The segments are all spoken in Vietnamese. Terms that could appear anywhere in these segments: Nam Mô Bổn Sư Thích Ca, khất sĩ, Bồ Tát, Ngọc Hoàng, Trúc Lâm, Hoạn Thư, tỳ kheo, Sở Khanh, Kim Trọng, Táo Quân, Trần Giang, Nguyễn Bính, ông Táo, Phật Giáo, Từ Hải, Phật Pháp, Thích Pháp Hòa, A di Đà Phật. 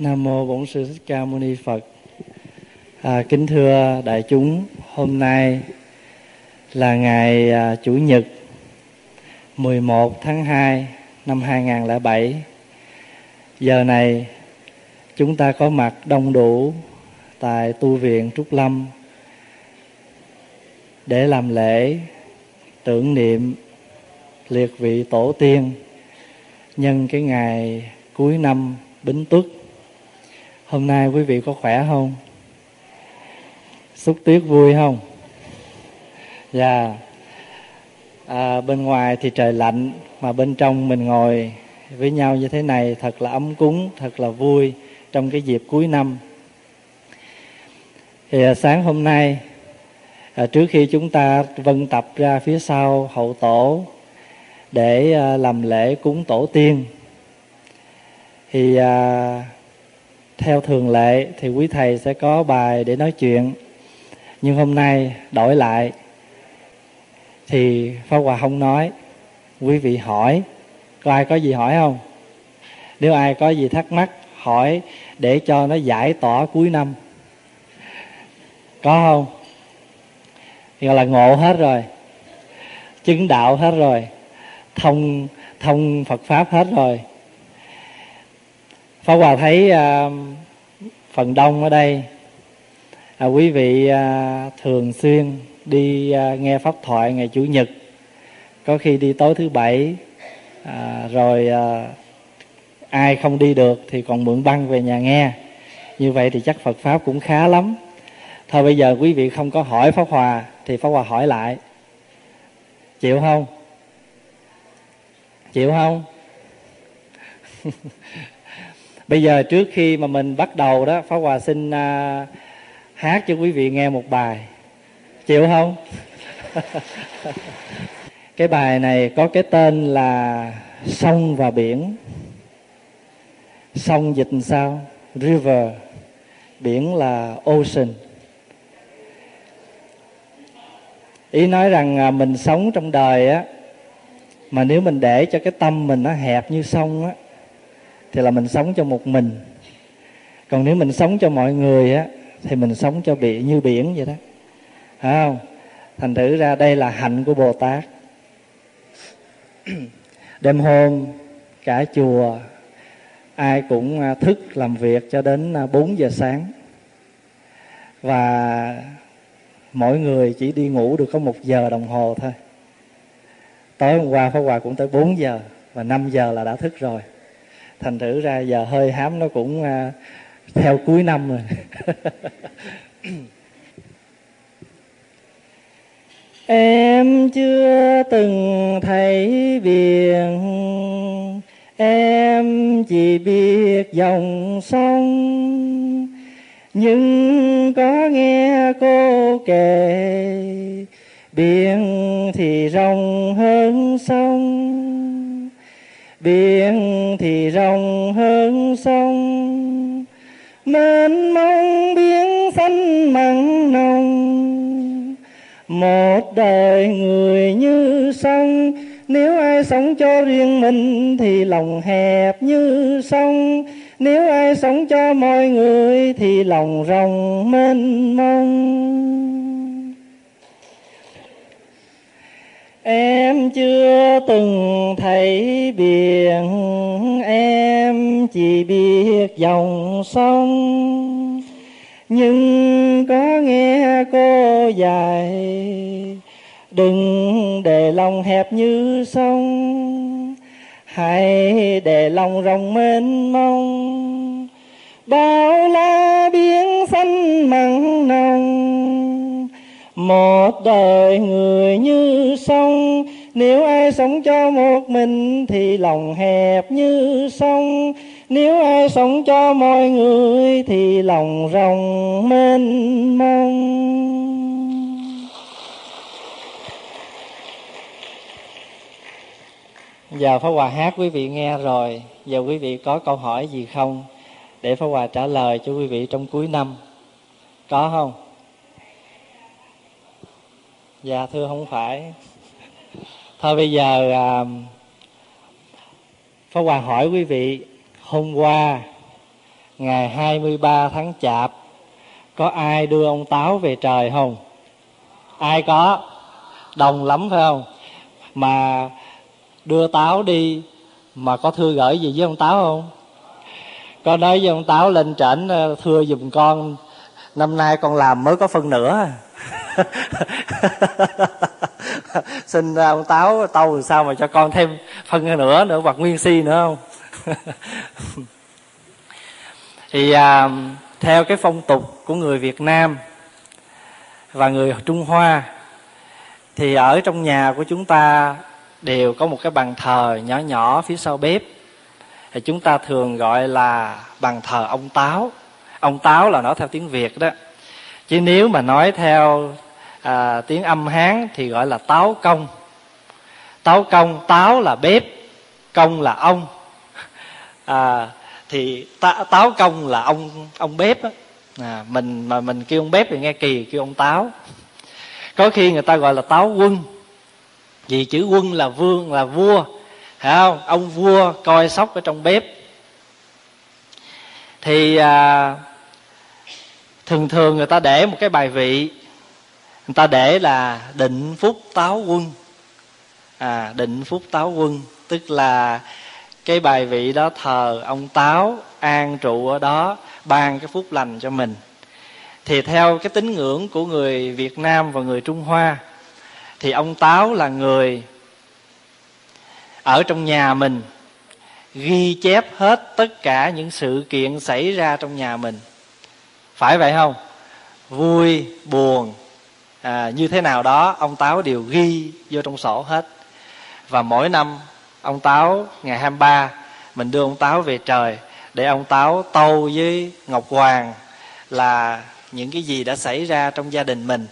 Nam Mô Bổn Sư Thích Ca Mâu Ni Phật. Kính thưa đại chúng, hôm nay là ngày Chủ nhật 11 tháng 2 năm 2007. Giờ này chúng ta có mặt đông đủ tại tu viện Trúc Lâm để làm lễ tưởng niệm liệt vị tổ tiên nhân cái ngày cuối năm Bính Tuất. Hôm nay quý vị có khỏe không? Xúc tiết vui không? Bên ngoài thì trời lạnh, mà bên trong mình ngồi với nhau như thế này thật là ấm cúng, thật là vui trong cái dịp cuối năm. Thì sáng hôm nay, trước khi chúng ta vân tập ra phía sau hậu tổ để làm lễ cúng tổ tiên, thì theo thường lệ thì quý thầy sẽ có bài để nói chuyện. Nhưng hôm nay đổi lại thì Pháp Hòa không nói, quý vị hỏi. Có ai có gì hỏi không? Nếu ai có gì thắc mắc hỏi để cho nó giải tỏa cuối năm. Có không? Gọi là ngộ hết rồi, chứng đạo hết rồi, thông Phật Pháp hết rồi. Pháp Hòa thấy phần đông ở đây quý vị thường xuyên đi nghe pháp thoại ngày Chủ nhật, có khi đi tối thứ Bảy, rồi ai không đi được thì còn mượn băng về nhà nghe. Như vậy thì chắc Phật Pháp cũng khá lắm. Thôi bây giờ quý vị không có hỏi Pháp Hòa thì Pháp Hòa hỏi lại. Chịu không? Chịu không? Bây giờ trước khi mà mình bắt đầu đó, Pháp Hòa xin hát cho quý vị nghe một bài. Chịu không? Cái bài này có cái tên là Sông và Biển. Sông dịch sao? River. Biển là Ocean. Ý nói rằng mình sống trong đời á, mà nếu mình để cho cái tâm mình nó hẹp như sông á, thì là mình sống cho một mình. Còn nếu mình sống cho mọi người á, thì mình sống cho như biển vậy đó, phải không? Thành thử ra đây là hạnh của Bồ Tát. Đêm hôm cả chùa ai cũng thức làm việc cho đến 4 giờ sáng, và mỗi người chỉ đi ngủ được có 1 giờ đồng hồ thôi. Tối hôm qua Pháp Hòa cũng tới 4 giờ và 5 giờ là đã thức rồi. Thành thử ra giờ hơi hám nó cũng theo cuối năm rồi. Em chưa từng thấy biển, em chỉ biết dòng sông. Nhưng có nghe cô kể, biển thì rộng hơn sông. Biển thì rộng hơn sông, mênh mông biển xanh mặn nồng. Một đời người như sông, nếu ai sống cho riêng mình thì lòng hẹp như sông. Nếu ai sống cho mọi người thì lòng rộng mênh mông. Em chưa từng thấy biển, em chỉ biết dòng sông. Nhưng có nghe cô dạy, đừng để lòng hẹp như sông, hãy để lòng rộng mênh mông. Bao la biển xanh mặn nồng, một đời người như sông. Nếu ai sống cho một mình thì lòng hẹp như sông. Nếu ai sống cho mọi người thì lòng rộng mênh mông. Giờ Pháp Hòa hát quý vị nghe rồi. Giờ quý vị có câu hỏi gì không? Để Pháp Hòa trả lời cho quý vị trong cuối năm. Có không? Dạ thưa, không phải. Thôi bây giờ Pháp Hòa hỏi quý vị, hôm qua ngày 23 tháng Chạp, có ai đưa ông Táo về trời không? Ai có? Đồng lắm phải không? Mà đưa Táo đi mà có thưa gửi gì với ông Táo không? Có nói với ông Táo lên trển thưa giùm con, năm nay con làm mới có phân nửa. Xin ra ông Táo tâu sao mà cho con thêm phân nửa nữa hoặc nguyên si nữa không? Thì theo cái phong tục của người Việt Nam và người Trung Hoa thì ở trong nhà của chúng ta đều có một cái bàn thờ nhỏ nhỏ phía sau bếp, thì chúng ta thường gọi là bàn thờ ông Táo. Ông Táo là nói theo tiếng Việt đó, chứ nếu mà nói theo tiếng âm Hán thì gọi là Táo Công. Táo Công, Táo là bếp, Công là ông. Thì Táo Công là ông bếp á. Mình kêu ông bếp thì nghe kỳ, kêu ông Táo. Có khi người ta gọi là Táo Quân, vì chữ quân là vương, là vua, phải không? Ông vua coi sóc ở trong bếp. Thì thường thường người ta để một cái bài vị, người ta để là định phúc Táo Quân. Định phúc Táo Quân tức là cái bài vị đó thờ ông Táo, an trụ ở đó, ban cái phúc lành cho mình. Thì theo cái tín ngưỡng của người Việt Nam và người Trung Hoa thì ông Táo là người ở trong nhà mình ghi chép hết tất cả những sự kiện xảy ra trong nhà mình, phải vậy không? Vui buồn như thế nào đó ông Táo đều ghi vô trong sổ hết. Và mỗi năm ông Táo ngày 23 mình đưa ông Táo về trời để ông Táo tâu với Ngọc Hoàng là những cái gì đã xảy ra trong gia đình mình.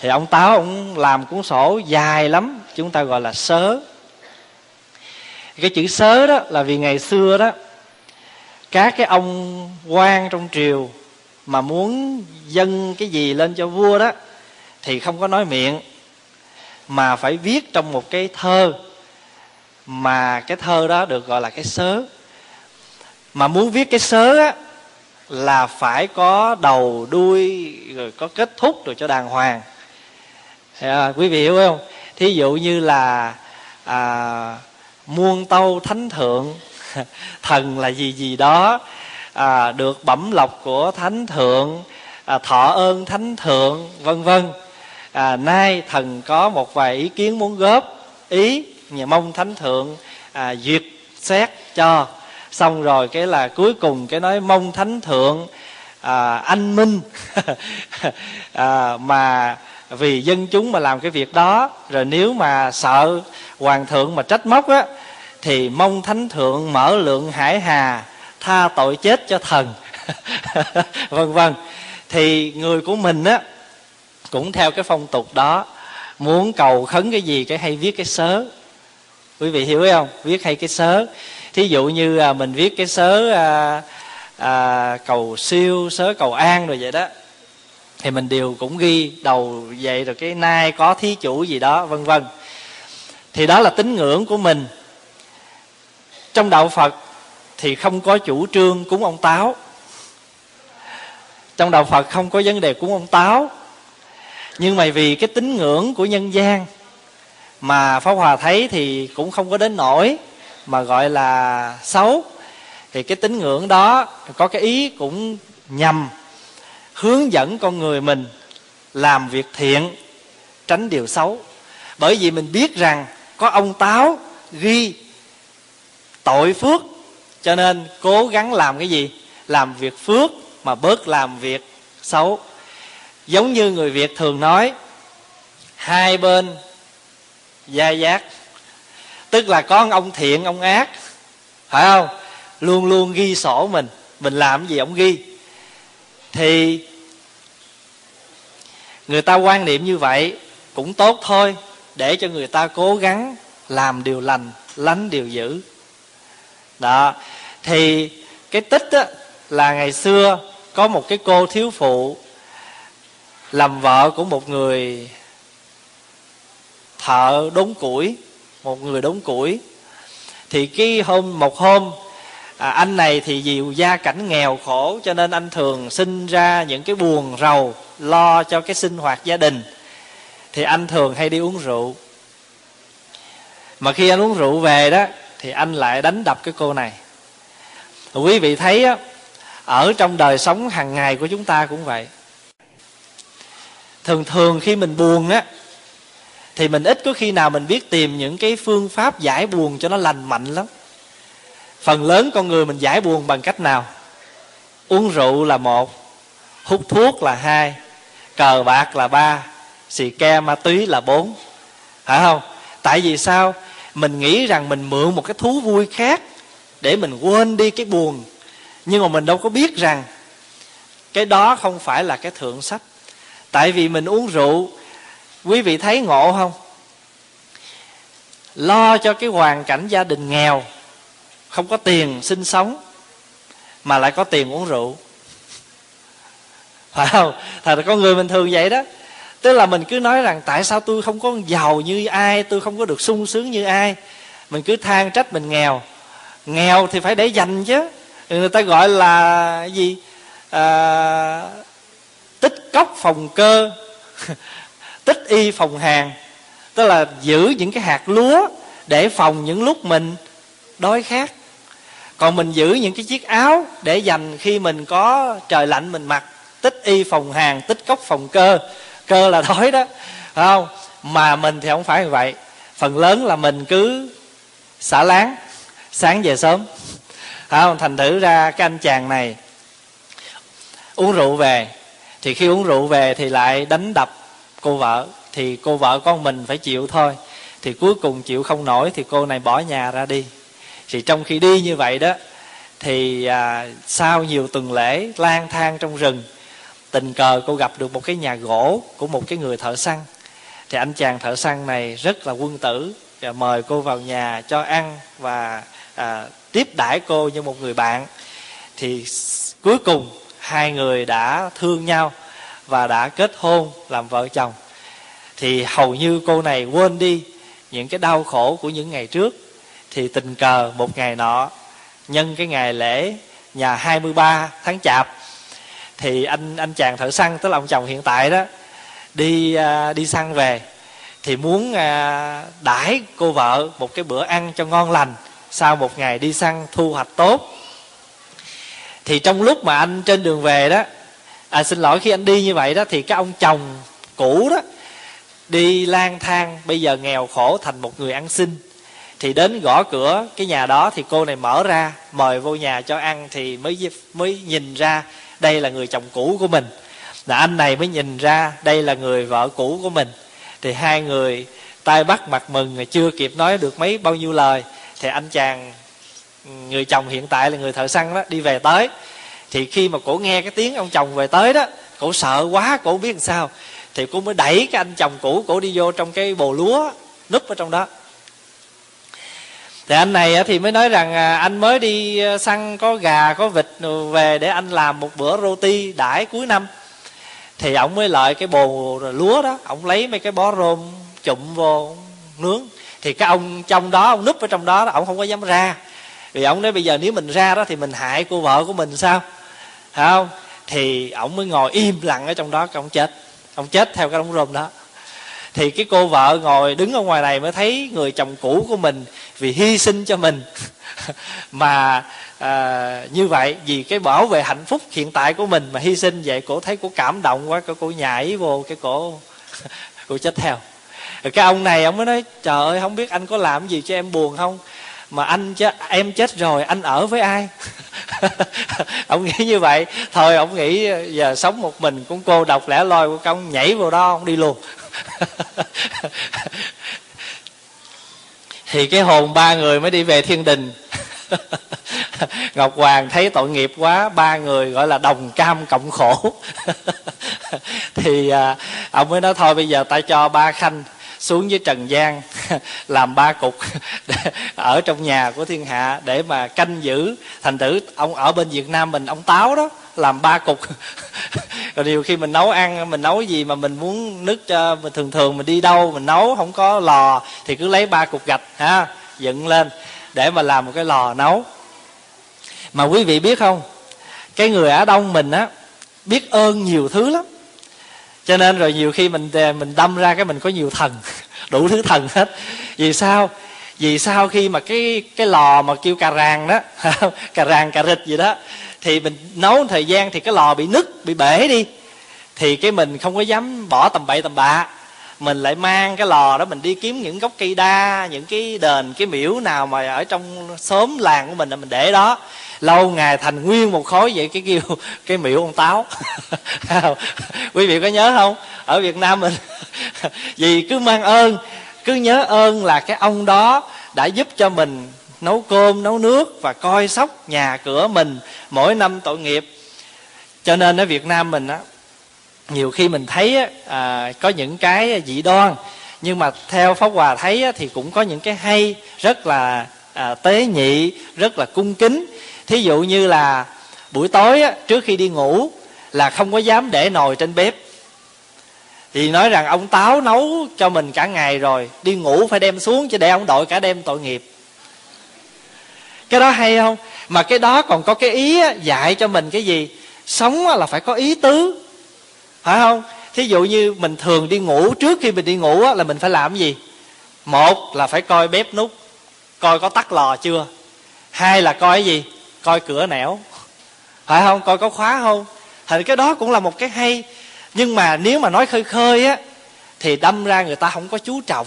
Thì ông Táo cũng làm cuốn sổ dài lắm, chúng ta gọi là sớ. Cái chữ sớ đó là vì ngày xưa đó các cái ông quan trong triều mà muốn dâng cái gì lên cho vua đó thì không có nói miệng, mà phải viết trong một cái thơ, mà cái thơ đó được gọi là cái sớ. Mà muốn viết cái sớ á là phải có đầu đuôi rồi có kết thúc rồi cho đàng hoàng. Quý vị hiểu không? Thí dụ như là muôn tâu thánh thượng thần là gì gì đó, được bẩm lộc của thánh thượng, thọ ơn thánh thượng, vân vân. Nay thần có một vài ý kiến muốn góp ý, nhà mong thánh thượng duyệt xét cho. Xong rồi cái là cuối cùng cái nói mong thánh thượng anh minh mà vì dân chúng mà làm cái việc đó. Rồi nếu mà sợ hoàng thượng mà trách móc á thì mong thánh thượng mở lượng hải hà, tha tội chết cho thần. Vân vân. Thì người của mình á cũng theo cái phong tục đó, muốn cầu khấn cái gì cái hay viết cái sớ. Quý vị hiểu không? Viết hay cái sớ. Thí dụ như mình viết cái sớ cầu siêu, sớ cầu an rồi vậy đó, thì mình đều cũng ghi đầu vậy, rồi cái nay có thí chủ gì đó, vân vân. Thì đó là tín ngưỡng của mình. Trong đạo Phật thì không có chủ trương cúng ông Táo. Trong đạo Phật không có vấn đề cúng ông Táo. Nhưng mà vì cái tín ngưỡng của nhân gian mà Pháp Hòa thấy thì cũng không có đến nỗi mà gọi là xấu. Thì cái tín ngưỡng đó có cái ý cũng nhằm hướng dẫn con người mình làm việc thiện, tránh điều xấu. Bởi vì mình biết rằng có ông Táo ghi tội phước, cho nên cố gắng làm cái gì? Làm việc phước mà bớt làm việc xấu. Giống như người Việt thường nói hai bên gia giác, tức là có ông thiện, ông ác, phải không? Luôn luôn ghi sổ mình làm gì ông ghi. Thì người ta quan niệm như vậy cũng tốt thôi, để cho người ta cố gắng làm điều lành, lánh điều dữ. Đó. Thì cái tích á, là ngày xưa có một cái cô thiếu phụ làm vợ của một người thợ đốn củi, một người đốn củi. Thì cái hôm một hôm anh này thì dịu gia cảnh nghèo khổ, cho nên anh thường sinh ra những cái buồn rầu lo cho cái sinh hoạt gia đình, thì anh thường hay đi uống rượu. Mà khi anh uống rượu về đó thì anh lại đánh đập cái cô này. Quý vị thấy á, ở trong đời sống hàng ngày của chúng ta cũng vậy. Thường thường khi mình buồn á thì mình ít có khi nào mình biết tìm những cái phương pháp giải buồn cho nó lành mạnh lắm. Phần lớn con người mình giải buồn bằng cách nào? Uống rượu là một, hút thuốc là hai, cờ bạc là ba, xì ke ma túy là bốn. Phải không? Tại vì sao? Mình nghĩ rằng mình mượn một cái thú vui khác để mình quên đi cái buồn. Nhưng mà mình đâu có biết rằng cái đó không phải là cái thượng sách. Tại vì mình uống rượu, quý vị thấy ngộ không? Lo cho cái hoàn cảnh gia đình nghèo, không có tiền sinh sống, mà lại có tiền uống rượu. Phải không? Thật là con người mình thường vậy đó. Tức là mình cứ nói rằng tại sao tôi không có giàu như ai, tôi không có được sung sướng như ai. Mình cứ than trách mình nghèo. Nghèo thì phải để dành chứ. Người ta gọi là gì? Tích cốc phòng cơ, tích y phòng hàn. Tức là giữ những cái hạt lúa để phòng những lúc mình đói khát. Còn mình giữ những cái chiếc áo để dành khi mình có trời lạnh mình mặc. Tích y phòng hàn, tích cốc phòng cơ. Cơ là đói đó, phải không? Mà mình thì không phải như vậy. Phần lớn là mình cứ xả láng, sáng về sớm, phải không? Thành thử ra cái anh chàng này uống rượu về, thì khi uống rượu về thì lại đánh đập cô vợ, thì cô vợ con mình phải chịu thôi. Thì cuối cùng chịu không nổi thì cô này bỏ nhà ra đi. Thì trong khi đi như vậy đó thì sau nhiều tuần lễ lang thang trong rừng, tình cờ cô gặp được một cái nhà gỗ của một cái người thợ săn. Thì anh chàng thợ săn này rất là quân tử, và mời cô vào nhà cho ăn và tiếp đãi cô như một người bạn. Thì cuối cùng hai người đã thương nhau và đã kết hôn làm vợ chồng. Thì hầu như cô này quên đi những cái đau khổ của những ngày trước. Thì tình cờ một ngày nọ, nhân cái ngày lễ nhà 23 tháng Chạp, thì anh chàng thợ săn, tức là ông chồng hiện tại đó, đi săn về, thì muốn đãi cô vợ một cái bữa ăn cho ngon lành sau một ngày đi săn thu hoạch tốt. Thì trong lúc mà anh trên đường về đó, khi anh đi như vậy đó, thì cái ông chồng cũ đó đi lang thang, bây giờ nghèo khổ thành một người ăn xin. Thì đến gõ cửa cái nhà đó thì cô này mở ra mời vô nhà cho ăn, thì mới nhìn ra đây là người chồng cũ của mình. Là anh này mới nhìn ra đây là người vợ cũ của mình. Thì hai người tay bắt mặt mừng, chưa kịp nói được bao nhiêu lời thì anh chàng người chồng hiện tại là người thợ săn đó đi về tới. Thì khi mà cổ nghe cái tiếng ông chồng về tới đó, cổ sợ quá, cổ biết làm sao. Thì cô mới đẩy cái anh chồng cũ cổ đi vô trong cái bồ lúa, núp ở trong đó. Thì anh này thì mới nói rằng anh mới đi săn có gà có vịt về để anh làm một bữa roti đãi cuối năm. Thì ổng mới lợi cái bồ lúa đó, ổng lấy mấy cái bó rôm chụm vô nướng. Thì cái ông trong đó, ông núp ở trong đó, ổng không có dám ra. Vì ổng nói bây giờ nếu mình ra đó thì mình hại cô vợ của mình sao, phải không? Thì ổng mới ngồi im lặng ở trong đó, cái ông chết theo cái đống rôm đó. Thì cái cô vợ ngồi đứng ở ngoài này mới thấy người chồng cũ của mình vì hy sinh cho mình mà như vậy, vì cái bảo vệ hạnh phúc hiện tại của mình mà hy sinh vậy. Cổ thấy cổ cảm động quá, cổ nhảy vô cái cổ chết theo. Rồi cái ông này ông mới nói trời ơi, không biết anh có làm gì cho em buồn không, mà em chết rồi anh ở với ai? Ông nghĩ như vậy thôi. Ông nghĩ giờ sống một mình cũng cô độc lẻ loi của ông, nhảy vào đó ông đi luôn. Thì cái hồn ba người mới đi về thiên đình. Ngọc Hoàng thấy tội nghiệp quá, ba người gọi là đồng cam cộng khổ. Thì ông mới nói thôi bây giờ ta cho ba khanh xuống với Trần Giang làm ba cục ở trong nhà của thiên hạ để mà canh giữ. Thành tử ông ở bên Việt Nam mình, ông Táo đó làm ba cục. Rồi nhiều khi mình nấu ăn, mình nấu gì mà mình muốn nước cho mình, thường mình đi đâu mình nấu không có lò thì cứ lấy ba cục gạch ha dựng lên để mà làm một cái lò nấu. Mà quý vị biết không, cái người Á Đông mình á biết ơn nhiều thứ lắm, cho nên rồi nhiều khi mình đâm ra cái mình có nhiều thần, đủ thứ thần hết. Vì sao? Vì sau khi mà cái lò mà kêu cà ràng đó cà ràng cà rịch gì đó, thì mình nấu một thời gian thì cái lò bị nứt, bị bể đi, thì cái mình không có dám bỏ tầm bậy tầm bạ, mình lại mang cái lò đó mình đi kiếm những gốc cây đa, những cái đền, cái miễu nào mà ở trong xóm làng của mình là mình để đó, lâu ngày thành nguyên một khối vậy cái kêu cái miễu ông Táo. Quý vị có nhớ không, ở Việt Nam mình vì cứ mang ơn, cứ nhớ ơn là cái ông đó đã giúp cho mình nấu cơm nấu nước và coi sóc nhà cửa mình mỗi năm tội nghiệp. Cho nên ở Việt Nam mình á, nhiều khi mình thấy có những cái dị đoan, nhưng mà theo Pháp Hòa thấy thì cũng có những cái hay, rất là tế nhị, rất là cung kính. Thí dụ như là buổi tối á, trước khi đi ngủ là không có dám để nồi trên bếp, thì nói rằng ông Táo nấu cho mình cả ngày rồi, đi ngủ phải đem xuống chứ để ông đội cả đêm tội nghiệp. Cái đó hay không? Mà cái đó còn có cái ý dạy cho mình cái gì? Sống là phải có ý tứ, phải không? Thí dụ như mình thường đi ngủ, trước khi mình đi ngủ là mình phải làm cái gì? Một là phải coi bếp nút, coi có tắt lò chưa. Hai là coi cái gì? Coi cửa nẻo, phải không? Coi có khóa không. Thì cái đó cũng là một cái hay. Nhưng mà nếu mà nói khơi khơi á, thì đâm ra người ta không có chú trọng,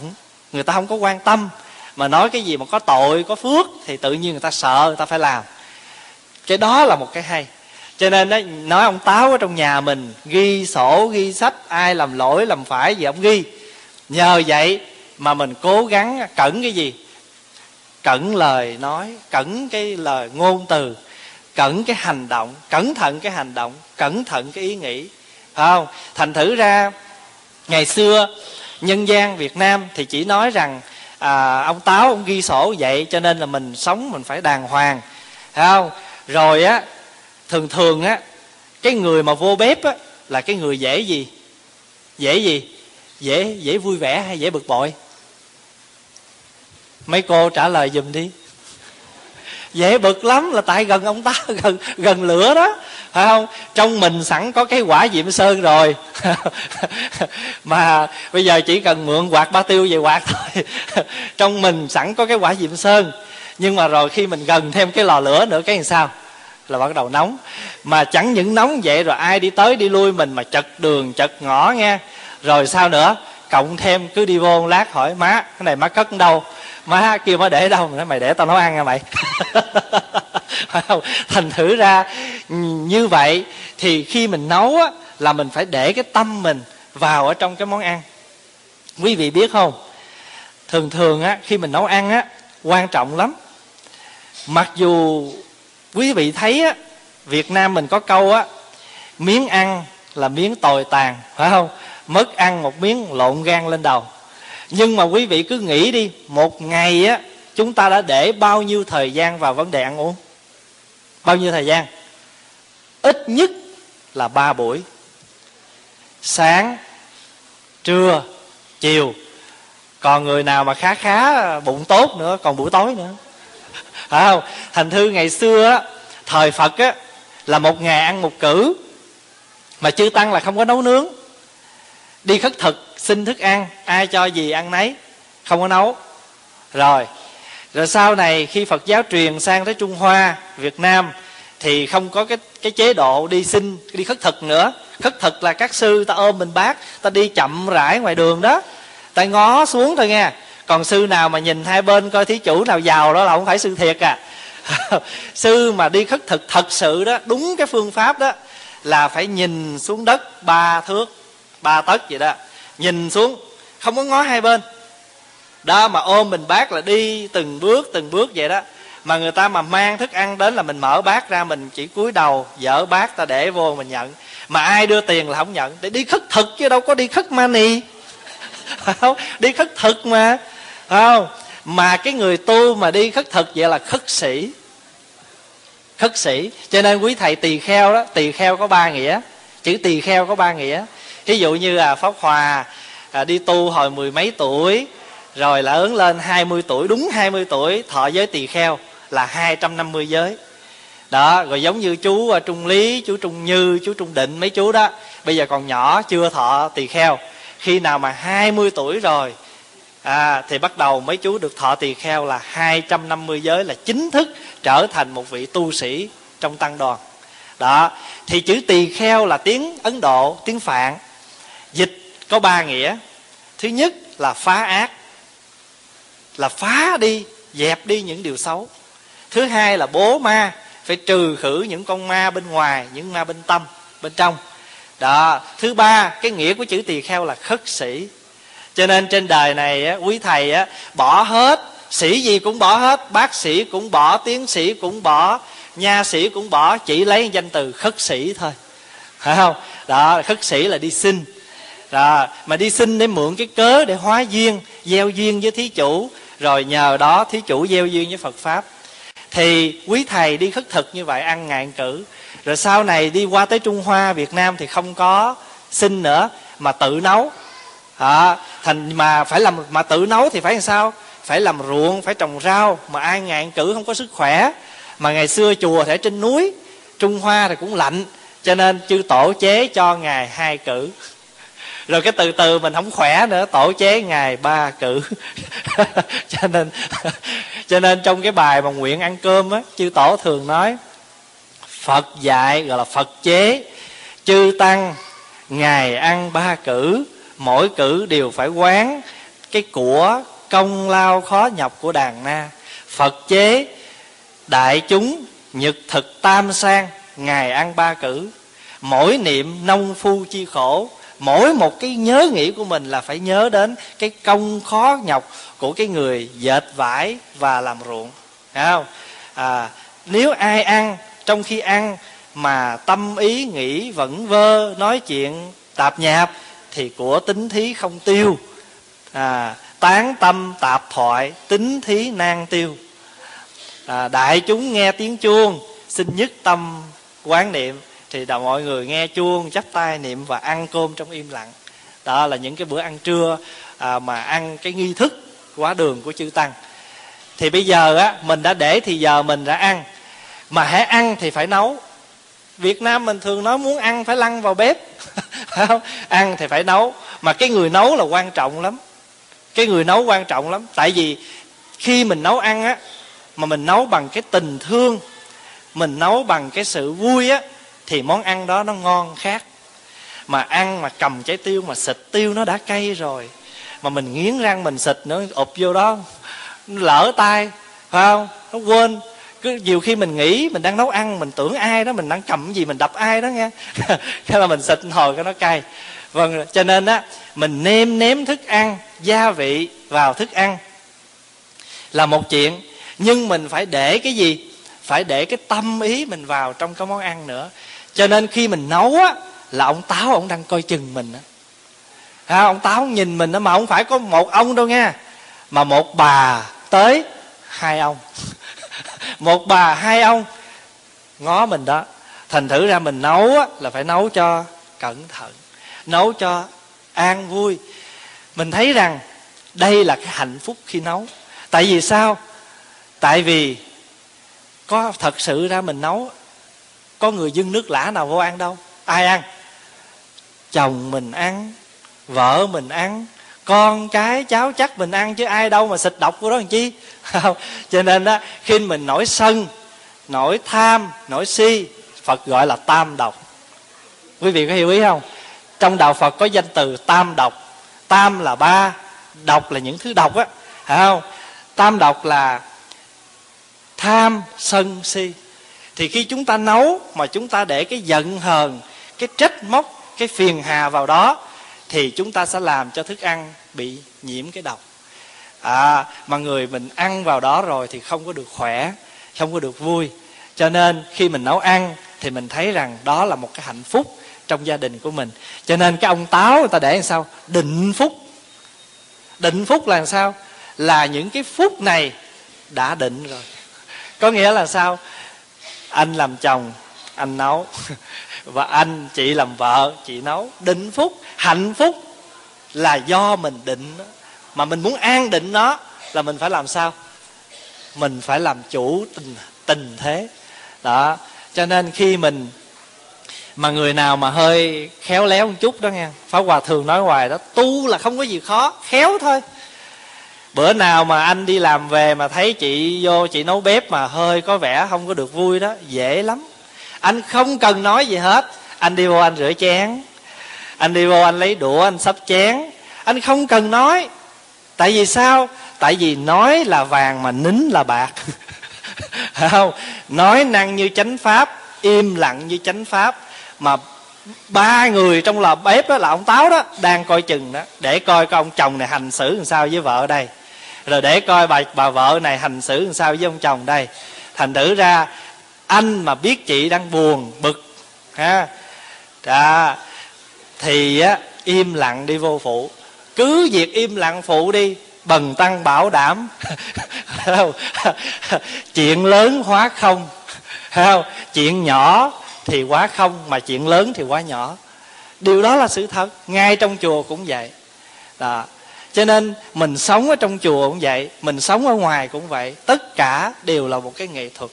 người ta không có quan tâm, mà nói cái gì mà có tội, có phước thì tự nhiên người ta sợ, người ta phải làm. Cái đó là một cái hay. Cho nên nói ông Táo ở trong nhà mình ghi sổ, ghi sách, ai làm lỗi, làm phải gì ông ghi. Nhờ vậy mà mình cố gắng cẩn cái gì? Cẩn lời nói, cẩn cái lời ngôn từ, cẩn cái hành động, cẩn thận cái hành động, cẩn thận cái ý nghĩ. Phải không? Thành thử ra ngày xưa nhân gian Việt Nam thì chỉ nói rằng ông Táo ông ghi sổ vậy, cho nên là mình sống mình phải đàng hoàng, phải không? Rồi á, thường thường á, cái người mà vô bếp á là cái người dễ gì? Dễ vui vẻ hay dễ bực bội? Mấy cô trả lời giùm đi. Dễ bực lắm, là tại gần ông Táo, gần lửa đó, phải không? Trong mình sẵn có cái quả diệm sơn rồi mà bây giờ chỉ cần mượn quạt ba tiêu về quạt thôi. Trong mình sẵn có cái quả diệm sơn, nhưng mà rồi khi mình gần thêm cái lò lửa nữa cái làm sao? Là bắt đầu nóng. Mà chẳng những nóng vậy, rồi ai đi tới đi lui mình mà chật đường chật ngõ nghe. Rồi sao nữa? Cộng thêm cứ đi vô lát hỏi má, cái này má cất đâu, má kêu má để đâu, nói mày để tao nấu ăn nha mày. Thành thử ra như vậy thì khi mình nấu á, là mình phải để cái tâm mình vào ở trong cái món ăn. Quý vị biết không, thường thường á, khi mình nấu ăn á, quan trọng lắm. Mặc dù quý vị thấy á, Việt Nam mình có câu á, miếng ăn là miếng tồi tàn, phải không? Mất ăn một miếng lộn gan lên đầu. Nhưng mà quý vị cứ nghĩ đi, một ngày á, chúng ta đã để bao nhiêu thời gian vào vấn đề ăn uống? Bao nhiêu thời gian? Ít nhất là 3 buổi. Sáng, trưa, chiều. Còn người nào mà khá bụng tốt nữa, còn buổi tối nữa. Phải không? Thành thư ngày xưa á, thời Phật á, là một ngày ăn một cữ. Mà chư Tăng là không có nấu nướng, đi khất thực xin thức ăn, ai cho gì ăn nấy, không có nấu. Rồi sau này khi Phật giáo truyền sang tới Trung Hoa Việt Nam thì không có cái chế độ đi xin, đi khất thực nữa. Khất thực là các sư ta ôm mình bác, ta đi chậm rãi ngoài đường đó, ta ngó xuống thôi nghe. Còn sư nào mà nhìn hai bên coi thí chủ nào giàu đó là không phải sư thiệt à. Sư mà đi khất thực thật sự đó, đúng cái phương pháp đó, là phải nhìn xuống đất 3 thước 3 tấc vậy đó, nhìn xuống, không có ngó hai bên đó, mà ôm mình bác là đi từng bước vậy đó. Mà người ta mà mang thức ăn đến là mình mở bát ra, mình chỉ cúi đầu dở bát ta để vô mình nhận. Mà ai đưa tiền là không nhận, để đi khất thực chứ đâu có đi khất mani. Đi khất thực mà, phải không? Mà cái người tu mà đi khất thực vậy là khất sĩ. Khất sĩ. Cho nên quý thầy tỳ kheo đó, tỳ kheo có 3 nghĩa. Chữ tỳ kheo có 3 nghĩa. Ví dụ như Pháp Hòa đi tu hồi 10 mấy tuổi, rồi là lớn lên 20 tuổi, đúng 20 tuổi thọ giới tỳ kheo là 250 giới. đó. Rồi giống như chú Trung Lý, chú Trung Như, chú Trung Định, mấy chú đó bây giờ còn nhỏ chưa thọ tỳ kheo. Khi nào mà 20 tuổi rồi thì bắt đầu mấy chú được thọ tỳ kheo là 250 giới, là chính thức trở thành một vị tu sĩ trong tăng đoàn đó. Thì chữ tỳ kheo là tiếng Ấn Độ, tiếng Phạn, dịch có ba nghĩa. Thứ nhất là phá ác, là phá đi, dẹp đi những điều xấu. Thứ hai là bố ma, phải trừ khử những con ma bên ngoài, những ma bên tâm, bên trong đó. Thứ ba, cái nghĩa của chữ tỳ kheo là khất sĩ. Cho nên trên đời này quý thầy bỏ hết, sĩ gì cũng bỏ hết, bác sĩ cũng bỏ, tiến sĩ cũng bỏ, nha sĩ cũng bỏ, chỉ lấy danh từ khất sĩ thôi, phải không? Đó, khất sĩ là đi xin đó, mà đi xin để mượn cái cớ để hóa duyên, gieo duyên với thí chủ, rồi nhờ đó thí chủ gieo duyên với Phật pháp. Thì quý thầy đi khất thực như vậy, ăn ngạn cử, rồi sau này đi qua tới Trung Hoa, Việt Nam thì không có xin nữa mà tự nấu. Thành mà phải làm, mà tự nấu thì phải làm sao? Phải làm ruộng, phải trồng rau, mà ai ngạn cử không có sức khỏe. Mà ngày xưa chùa thể trên núi Trung Hoa thì cũng lạnh, cho nên chư tổ chế cho ngài 2 cử. Rồi cái từ từ mình không khỏe nữa, tổ chế ngài 3 cử. Cho nên trong cái bài mà nguyện ăn cơm á, chư tổ thường nói Phật dạy gọi là Phật chế, chư tăng ngài ăn 3 cử, mỗi cử đều phải quán cái của công lao khó nhọc của đàn na. Phật chế đại chúng nhật thực tam sang, ngài ăn 3 cử, mỗi niệm nông phu chi khổ. Mỗi một cái nhớ nghĩ của mình là phải nhớ đến cái công khó nhọc của cái người dệt vải và làm ruộng, phải không? Nếu ai ăn, trong khi ăn mà tâm ý nghĩ vẩn vơ, nói chuyện tạp nhạp thì của tính thí không tiêu. Tán tâm tạp thoại, tính thí nan tiêu. Đại chúng nghe tiếng chuông, xin nhất tâm quán niệm, thì mọi người nghe chuông chắp tay niệm và ăn cơm trong im lặng. Đó là những cái bữa ăn trưa mà ăn cái nghi thức quá đường của chư tăng. Thì bây giờ mình đã để thì giờ mình đã ăn, mà hãy ăn thì phải nấu. Việt Nam mình thường nói muốn ăn phải lăn vào bếp. Ăn thì phải nấu, mà cái người nấu là quan trọng lắm. Cái người nấu quan trọng lắm, tại vì khi mình nấu ăn mà mình nấu bằng cái tình thương, mình nấu bằng cái sự vui thì món ăn đó nó ngon khác. Mà ăn mà cầm trái tiêu mà xịt tiêu nó đã cay rồi, mà mình nghiến răng mình xịt nữa, ụp vô đó lỡ tay, phải không? Nó quên. Cứ nhiều khi mình nghĩ mình đang nấu ăn, mình tưởng ai đó, mình đang cầm cái gì mình đập ai đó nghe. Thế là mình xịt hồi cái nó cay. Vâng, cho nên mình nêm nếm thức ăn, gia vị vào thức ăn là một chuyện, nhưng mình phải để cái gì? Phải để cái tâm ý mình vào trong cái món ăn nữa. Cho nên khi mình nấu là ông Táo ông đang coi chừng mình ông Táo nhìn mình mà không phải có một ông đâu nha, mà một bà tới 2 ông. Một bà 2 ông ngó mình đó. Thành thử ra mình nấu là phải nấu cho cẩn thận, nấu cho an vui. Mình thấy rằng đây là cái hạnh phúc khi nấu. Tại vì sao? Tại vì có thật sự ra mình nấu, có người dưng nước lã nào vô ăn đâu. Ai ăn? Chồng mình ăn, vợ mình ăn, con cái cháu chắc mình ăn, chứ ai đâu mà xịt độc của đó làm chi. Cho nên khi mình nổi sân, nổi tham, nổi si, Phật gọi là tam độc. Quý vị có hiểu ý không? Trong đạo Phật có danh từ tam độc. Tam là 3, độc là những thứ độc phải không? Tam độc là tham, sân, si. Thì khi chúng ta nấu mà chúng ta để cái giận hờn, cái trách móc, cái phiền hà vào đó thì chúng ta sẽ làm cho thức ăn bị nhiễm cái độc. Mà người mình ăn vào đó rồi thì không có được khỏe, không có được vui. Cho nên khi mình nấu ăn thì mình thấy rằng đó là một cái hạnh phúc trong gia đình của mình. Cho nên cái ông Táo người ta để làm sao? Định phúc. Định phúc là làm sao? Là những cái phúc này đã định rồi. Có nghĩa là sao? Anh làm chồng, anh nấu. Và anh, chị làm vợ, chị nấu. Định phúc, hạnh phúc là do mình định. Mà mình muốn an định nó là mình phải làm sao? Mình phải làm chủ tình thế. đó. Cho nên khi mình mà người nào mà hơi khéo léo một chút đó nghe, Pháp Hòa thường nói hoài đó, tu là không có gì khó, khéo thôi. Bữa nào mà anh đi làm về mà thấy chị vô chị nấu bếp mà hơi có vẻ không có được vui đó, dễ lắm. Anh không cần nói gì hết, anh đi vô anh rửa chén, anh đi vô anh lấy đũa anh sắp chén, anh không cần nói. Tại vì sao? Tại vì nói là vàng mà nín là bạc. Không, nói năng như chánh pháp, im lặng như chánh pháp. Mà ba người trong lò bếp đó là ông Táo đó đang coi chừng đó, để coi ông chồng này hành xử làm sao với vợ đây, rồi để coi bà vợ này hành xử làm sao với ông chồng đây. Thành thử ra anh mà biết chị đang buồn bực ha, à, thì á, im lặng đi vô phụ. Cứ việc im lặng phụ đi, bần tăng bảo đảm chuyện lớn hóa không, chuyện nhỏ thì quá không, mà chuyện lớn thì quá nhỏ. Điều đó là sự thật, ngay trong chùa cũng vậy đó. Cho nên mình sống ở trong chùa cũng vậy, mình sống ở ngoài cũng vậy, tất cả đều là một cái nghệ thuật.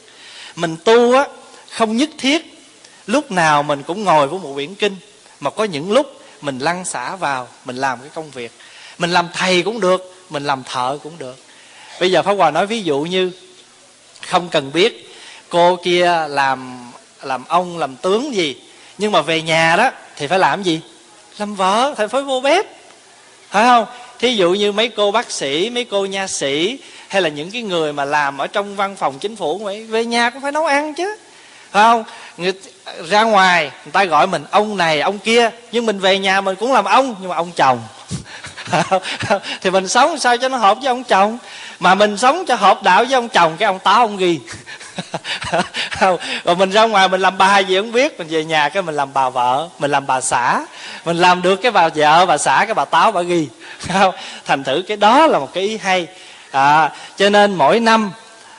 Mình tu á, không nhất thiết lúc nào mình cũng ngồi với một quyển kinh, mà có những lúc mình lăn xả vào, mình làm cái công việc. Mình làm thầy cũng được, mình làm thợ cũng được. Bây giờ Pháp Hòa nói ví dụ như không cần biết cô kia làm ông, làm tướng gì, nhưng mà về nhà đó thì phải làm gì? Làm vợ, thì phải vô bếp, phải không? Thí dụ như mấy cô bác sĩ, mấy cô nha sĩ, hay là những cái người mà làm ở trong văn phòng chính phủ ấy, về nhà cũng phải nấu ăn chứ, phải không? Người ra ngoài người ta gọi mình ông này ông kia, nhưng mình về nhà mình cũng làm ông, nhưng mà ông chồng. Thì mình sống sao cho nó hợp với ông chồng. Mà mình sống cho hợp đạo với ông chồng, cái ông Táo ông ghi. Rồi mình ra ngoài mình làm bà gì không biết, mình về nhà cái mình làm bà vợ, mình làm bà xã, mình làm được cái bà vợ, bà xã, cái bà Táo bà ghi. Thành thử cái đó là một cái ý hay. Cho nên mỗi năm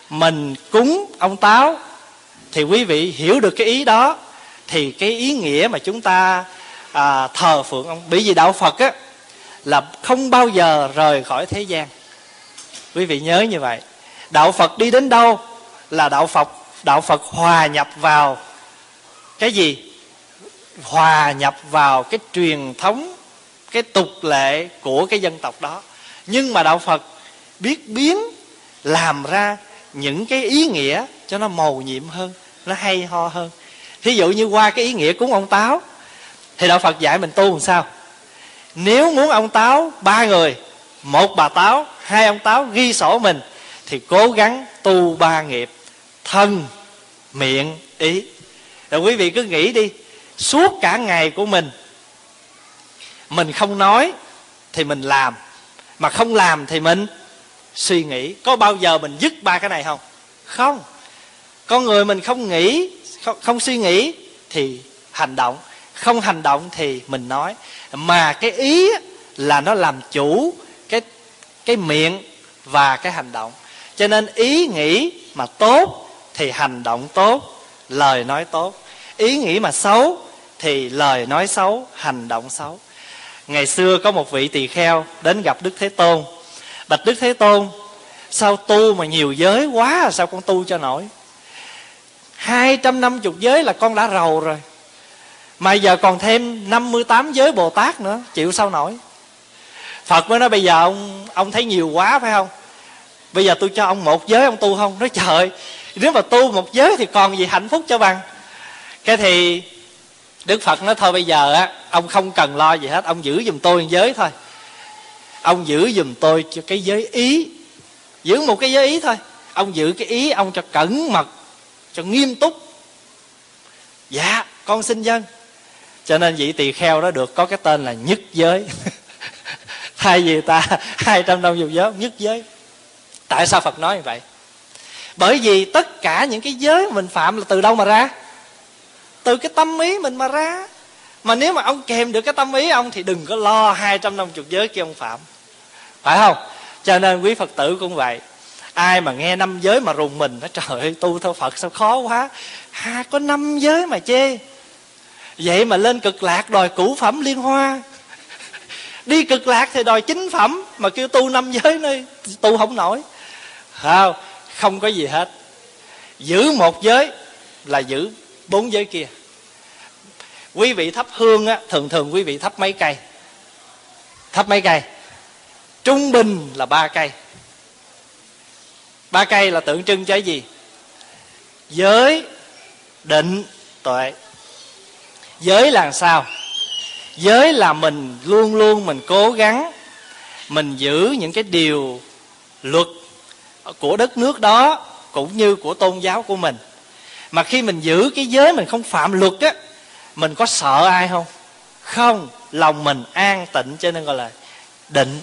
mình cúng ông Táo, thì quý vị hiểu được cái ý đó, thì cái ý nghĩa mà chúng ta thờ phượng ông. Bởi vì đạo Phật á, là không bao giờ rời khỏi thế gian. Quý vị nhớ như vậy. Đạo Phật đi đến đâu là đạo Phật hòa nhập vào cái gì? Hòa nhập vào cái truyền thống, cái tục lệ của cái dân tộc đó. Nhưng mà đạo Phật biết biến, làm ra những cái ý nghĩa cho nó màu nhiệm hơn, nó hay ho hơn. Thí dụ như qua cái ý nghĩa cúng ông Táo, thì đạo Phật dạy mình tu làm sao? Nếu muốn ông Táo ba người, một bà Táo, hai ông Táo ghi sổ mình, thì cố gắng tu ba nghiệp: thân, miệng, ý. Rồi quý vị cứ nghĩ đi, suốt cả ngày của mình không nói thì mình làm, mà không làm thì mình suy nghĩ. Có bao giờ mình dứt ba cái này không? Không. Con người mình không nghĩ, không suy nghĩ thì hành động, không hành động thì mình nói. Mà cái ý là nó làm chủ cái miệng và cái hành động. Cho nên ý nghĩ mà tốt thì hành động tốt, lời nói tốt. Ý nghĩ mà xấu thì lời nói xấu, hành động xấu. Ngày xưa có một vị tỳ kheo đến gặp Đức Thế Tôn. Bạch Đức Thế Tôn, sao tu mà nhiều giới quá, sao con tu cho nổi? 250 giới là con đã rầu rồi, mà giờ còn thêm 58 giới Bồ Tát nữa, chịu sao nổi? Phật mới nói bây giờ ông thấy nhiều quá phải không? Bây giờ tôi cho ông một giới ông tu không? Nói trời ơi, nếu mà tu một giới thì còn gì hạnh phúc cho bằng. Cái thì Đức Phật nói thôi bây giờ á, ông không cần lo gì hết, ông giữ giùm tôi một giới thôi. Ông giữ giùm tôi cho cái giới ý, giữ một cái giới ý thôi. Ông giữ cái ý ông cho cẩn mật, cho nghiêm túc. Dạ, con xin dân. Cho nên vị tỳ kheo đó được có cái tên là nhất giới. Thay vì ta 250 giới, nhất giới. Tại sao Phật nói như vậy? Bởi vì tất cả những cái giới mình phạm là từ đâu mà ra? Từ cái tâm ý mình mà ra. Mà nếu mà ông kèm được cái tâm ý ông thì đừng có lo 250 giới kia ông phạm, phải không? Cho nên quý Phật tử cũng vậy. Ai mà nghe 5 giới mà rùng mình, nói trời ơi tu theo Phật sao khó quá, có 5 giới mà chê. Vậy mà lên cực lạc đòi cửu phẩm liên hoa, đi cực lạc thì đòi 9 phẩm, mà kêu tu 5 giới nơi tu không nổi. Không có gì hết. Giữ một giới là giữ bốn giới kia. Quý vị thắp hương á, thường thường quý vị thắp mấy cây? Thắp mấy cây? Trung bình là 3 cây. 3 cây là tượng trưng cho gì? Giới, định, tuệ. Giới là sao? Giới là mình luôn luôn mình cố gắng mình giữ những cái điều luật của đất nước đó cũng như của tôn giáo của mình. Mà khi mình giữ cái giới mình không phạm luật á, mình có sợ ai không? Không, lòng mình an tịnh, cho nên gọi là định.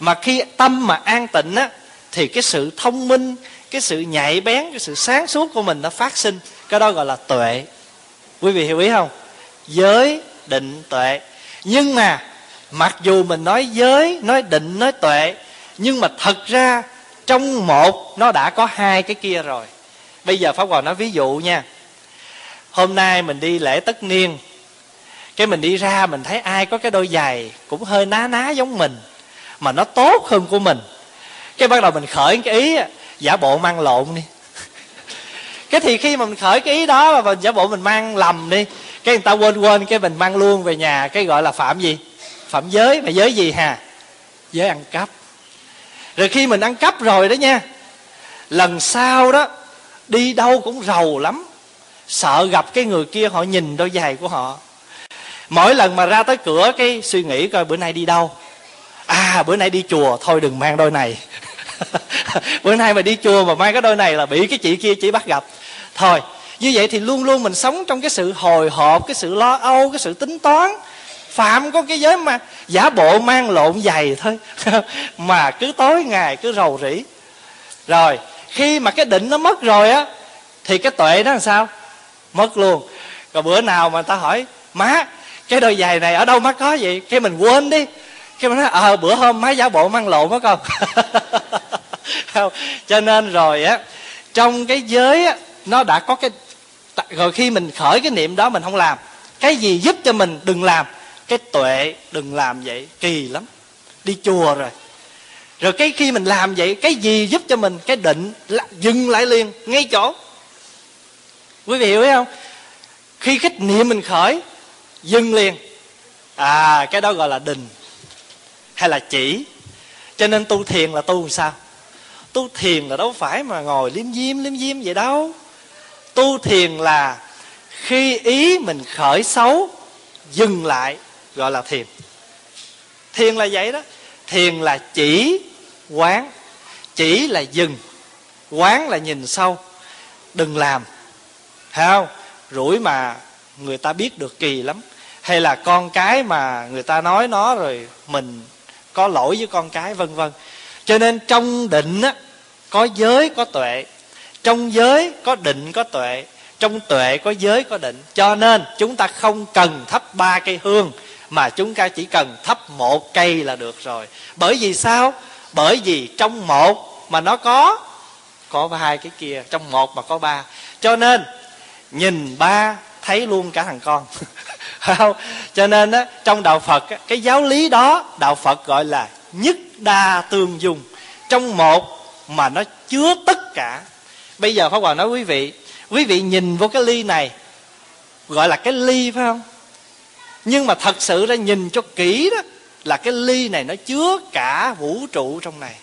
Mà khi tâm mà an tịnh á thì cái sự thông minh, cái sự nhạy bén, cái sự sáng suốt của mình nó phát sinh, cái đó gọi là tuệ. Quý vị hiểu ý không? Giới, định, tuệ. Nhưng mà mặc dù mình nói giới, nói định, nói tuệ, nhưng mà thật ra trong một nó đã có 2 cái kia rồi. Bây giờ Pháp Hòa nói ví dụ nha. Hôm nay mình đi lễ tất niên, cái mình đi ra mình thấy ai có cái đôi giày cũng hơi ná giống mình, mà nó tốt hơn của mình, cái bắt đầu mình khởi cái ý giả bộ mang lộn đi. Cái thì khi mà mình khởi cái ý đó và giả bộ mình mang lầm đi, cái người ta quên cái mình mang luôn về nhà, cái gọi là phạm gì? Phạm giới. Mà giới gì hà? Giới ăn cắp. Rồi khi mình ăn cắp rồi đó nha, lần sau đó đi đâu cũng rầu lắm, sợ gặp cái người kia họ nhìn đôi giày của họ. Mỗi lần mà ra tới cửa cái suy nghĩ coi bữa nay đi đâu. À, bữa nay đi chùa, thôi đừng mang đôi này. Bữa nay mà đi chùa mà mang cái đôi này là bị cái chị kia chỉ bắt gặp. Thôi, như vậy thì luôn luôn mình sống trong cái sự hồi hộp, cái sự lo âu, cái sự tính toán. Phạm có cái giới mà giả bộ mang lộn giày thôi. Mà cứ tối ngày cứ rầu rĩ. Rồi, khi mà cái định nó mất rồi á thì cái tuệ nó làm sao? Mất luôn. Rồi bữa nào mà ta hỏi má, cái đôi giày này ở đâu má có vậy? Cái mình quên đi. Cái mình nói bữa hôm má giả bộ mang lộn đó con. Cho nên rồi á, trong cái giới á, nó đã có cái. Rồi khi mình khởi cái niệm đó mình không làm, cái gì giúp cho mình đừng làm? Cái tuệ đừng làm vậy, kỳ lắm. Đi chùa rồi, rồi cái khi mình làm vậy, cái gì giúp cho mình? Cái định, dừng lại liền ngay chỗ. Quý vị hiểu không? Khi cái niệm mình khởi, dừng liền. À, cái đó gọi là định hay là chỉ. Cho nên tu thiền là tu làm sao? Tu thiền là đâu phải mà ngồi liếm diêm vậy đâu. Tu thiền là khi ý mình khởi xấu, dừng lại, gọi là thiền. Thiền là vậy đó. Thiền là chỉ, quán. Chỉ là dừng, quán là nhìn sâu. Đừng làm. Thấy không? Rủi mà người ta biết được kỳ lắm. Hay là con cái mà người ta nói nó rồi mình có lỗi với con cái, vân vân. Cho nên trong định á, có giới có tuệ. Trong giới có định có tuệ. Trong tuệ có giới có định. Cho nên chúng ta không cần thắp 3 cây hương, mà chúng ta chỉ cần thắp 1 cây là được rồi. Bởi vì sao? Bởi vì trong một mà nó có 2 cái kia. Trong một mà có 3. Cho nên nhìn 3 thấy luôn cả thằng con. Cho nên á, trong đạo Phật á, cái giáo lý đó đạo Phật gọi là nhất đa tương dung. Trong một mà nó chứa tất cả. Bây giờ Pháp Hòa nói quý vị nhìn vô cái ly này, gọi là cái ly phải không? Nhưng mà thật sự ra nhìn cho kỹ đó, là cái ly này nó chứa cả vũ trụ trong này.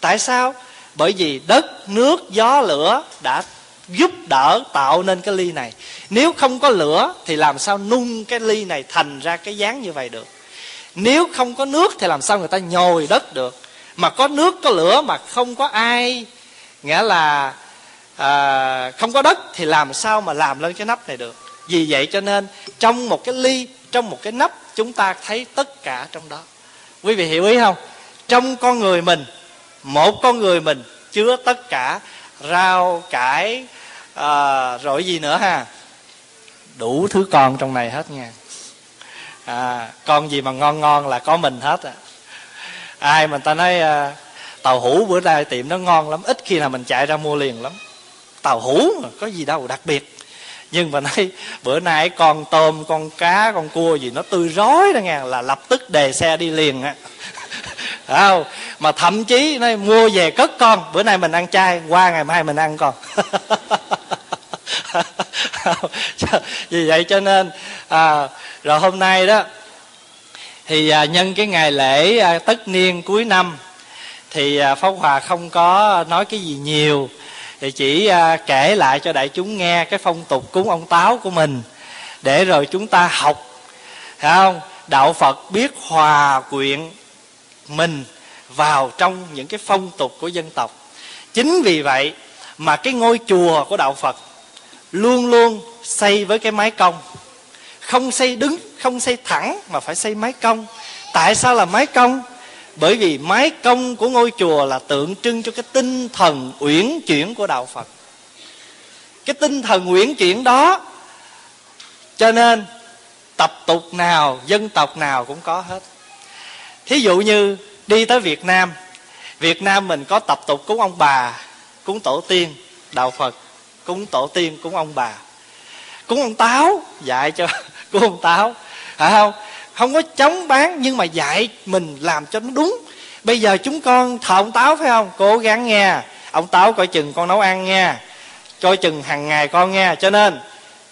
Tại sao? Bởi vì đất, nước, gió, lửa đã giúp đỡ tạo nên cái ly này. Nếu không có lửa thì làm sao nung cái ly này thành ra cái dáng như vậy được? Nếu không có nước thì làm sao người ta nhồi đất được? Mà có nước có lửa mà không có ai, nghĩa là không có đất, thì làm sao mà làm lên cái nắp này được? Vì vậy cho nên trong một cái ly, trong một cái nắp, chúng ta thấy tất cả trong đó. Quý vị hiểu ý không? Trong con người mình, một con người mình chứa tất cả. Rau, cải, rồi gì nữa ha, đủ thứ con trong này hết nha. Con gì mà ngon là có mình hết à. Ai mà ta nói tàu hũ bữa nay tiệm nó ngon lắm, ít khi nào mình chạy ra mua liền lắm. Tàu hũ mà có gì đâu đặc biệt. Nhưng mà nói bữa nay con tôm, con cá, con cua gì nó tươi rói đó nghe, là lập tức đề xe đi liền á. Không? Mà thậm chí nói mua về cất con, bữa nay mình ăn chay, qua ngày mai mình ăn con. Vì vậy cho nên rồi hôm nay đó thì nhân cái ngày lễ tất niên cuối năm thì Pháp Hòa không có nói cái gì nhiều, thì chỉ kể lại cho đại chúng nghe cái phong tục cúng ông Táo của mình, để rồi chúng ta học, phải không? Đạo Phật biết hòa quyện mình vào trong những cái phong tục của dân tộc. Chính vì vậy mà cái ngôi chùa của Đạo Phật luôn luôn xây với cái mái cong. Không xây đứng, không xây thẳng, mà phải xây mái cong. Tại sao là mái cong? Bởi vì mái cong của ngôi chùa là tượng trưng cho cái tinh thần uyển chuyển của Đạo Phật. Cái tinh thần uyển chuyển đó, cho nên tập tục nào, dân tộc nào cũng có hết. Thí dụ như đi tới Việt Nam mình có tập tục cúng ông bà, cúng tổ tiên. Đạo Phật cúng tổ tiên, cúng ông bà. Cúng ông Táo, dạy cho cúng ông Táo, phải không? Không có chống bán, nhưng mà dạy mình làm cho nó đúng. Bây giờ chúng con thờ ông Táo phải không? Cố gắng nghe, ông Táo coi chừng con nấu ăn nghe, coi chừng hàng ngày con nghe. Cho nên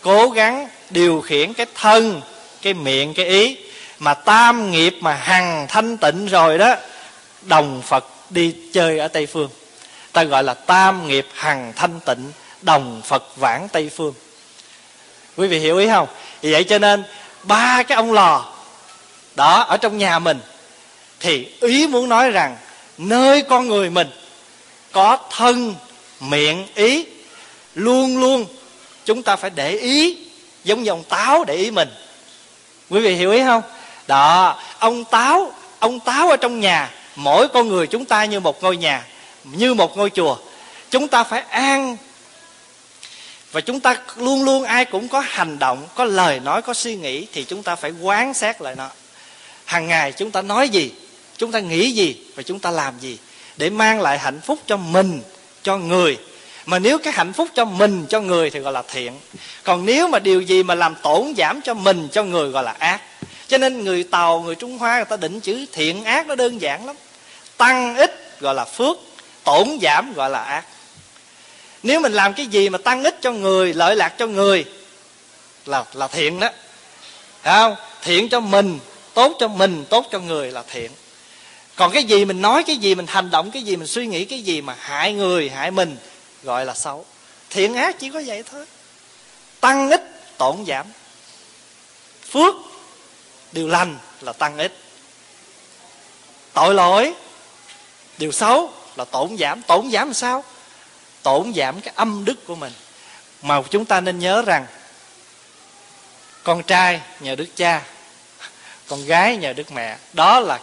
cố gắng điều khiển cái thân, cái miệng, cái ý. Mà tam nghiệp mà hằng thanh tịnh rồi đó, đồng Phật đi chơi ở Tây Phương. Ta gọi là tam nghiệp hằng thanh tịnh, đồng Phật vãng Tây Phương. Quý vị hiểu ý không? Vì vậy cho nên ba cái ông lò đó ở trong nhà mình, thì ý muốn nói rằng nơi con người mình có thân, miệng, ý, luôn luôn chúng ta phải để ý, giống như ông Táo để ý mình. Quý vị hiểu ý không? Đó, ông Táo ở trong nhà, mỗi con người chúng ta như một ngôi nhà, như một ngôi chùa. Chúng ta phải an, và chúng ta luôn luôn ai cũng có hành động, có lời nói, có suy nghĩ, thì chúng ta phải quán sát lại nó. Hàng ngày chúng ta nói gì, chúng ta nghĩ gì, và chúng ta làm gì, để mang lại hạnh phúc cho mình, cho người. Mà nếu cái hạnh phúc cho mình, cho người thì gọi là thiện. Còn nếu mà điều gì mà làm tổn giảm cho mình, cho người gọi là ác. Cho nên người Tàu, người Trung Hoa người ta định chữ thiện ác nó đơn giản lắm. Tăng ít gọi là phước, tổn giảm gọi là ác. Nếu mình làm cái gì mà tăng ích cho người, lợi lạc cho người là thiện đó. Thấy không? Thiện cho mình, tốt cho mình, tốt cho người là thiện. Còn cái gì mình nói, cái gì mình hành động, cái gì mình suy nghĩ, cái gì mà hại người, hại mình gọi là xấu. Thiện ác chỉ có vậy thôi. Tăng ích, tổn giảm. Phước, điều lành là tăng ích. Tội lỗi, điều xấu là tổn giảm. Tổn giảm làm sao? Tổn giảm cái âm đức của mình. Mà chúng ta nên nhớ rằng con trai nhờ đức cha, con gái nhờ đức mẹ. Đó là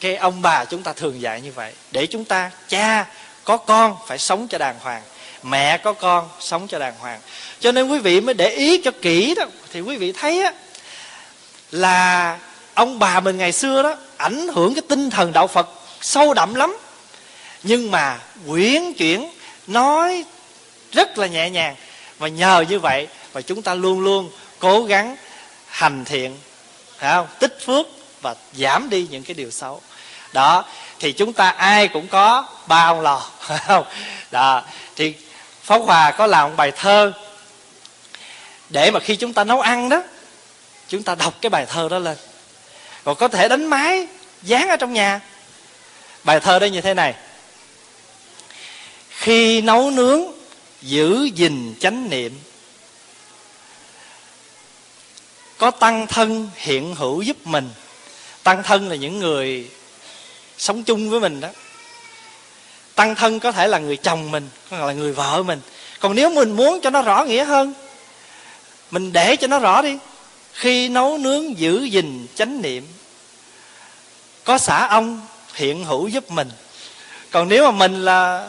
cái ông bà chúng ta thường dạy như vậy. Để chúng ta, cha có con phải sống cho đàng hoàng, mẹ có con sống cho đàng hoàng. Cho nên quý vị mới để ý cho kỹ đó, thì quý vị thấy á, là ông bà mình ngày xưa đó ảnh hưởng cái tinh thần đạo Phật sâu đậm lắm. Nhưng mà uyển chuyển, nói rất là nhẹ nhàng. Và nhờ như vậy và chúng ta luôn luôn cố gắng hành thiện, phải không? Tích phước và giảm đi những cái điều xấu. Đó, thì chúng ta ai cũng có ba ông lò, phải không? Đó, thì Pháp Hòa có làm một bài thơ để mà khi chúng ta nấu ăn đó, chúng ta đọc cái bài thơ đó lên. Còn có thể đánh máy dán ở trong nhà. Bài thơ đó như thế này: khi nấu nướng giữ gìn chánh niệm, có tăng thân hiện hữu giúp mình. Tăng thân là những người sống chung với mình đó. Tăng thân có thể là người chồng mình, hoặc là người vợ mình. Còn nếu mình muốn cho nó rõ nghĩa hơn, mình để cho nó rõ đi: khi nấu nướng giữ gìn chánh niệm, có xã ông hiện hữu giúp mình. Còn nếu mà mình là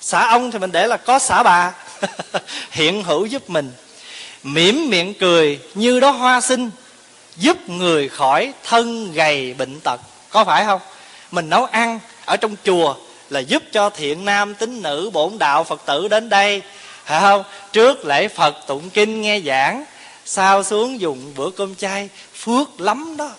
xã ông thì mình để là có xã bà hiện hữu giúp mình. Mỉm miệng cười như đó hoa xinh, giúp người khỏi thân gầy bệnh tật. Có phải không? Mình nấu ăn ở trong chùa là giúp cho thiện nam tín nữ, bổn đạo Phật tử đến đây, phải không? Trước lễ Phật tụng kinh nghe giảng, sau xuống dùng bữa cơm chay. Phước lắm đó,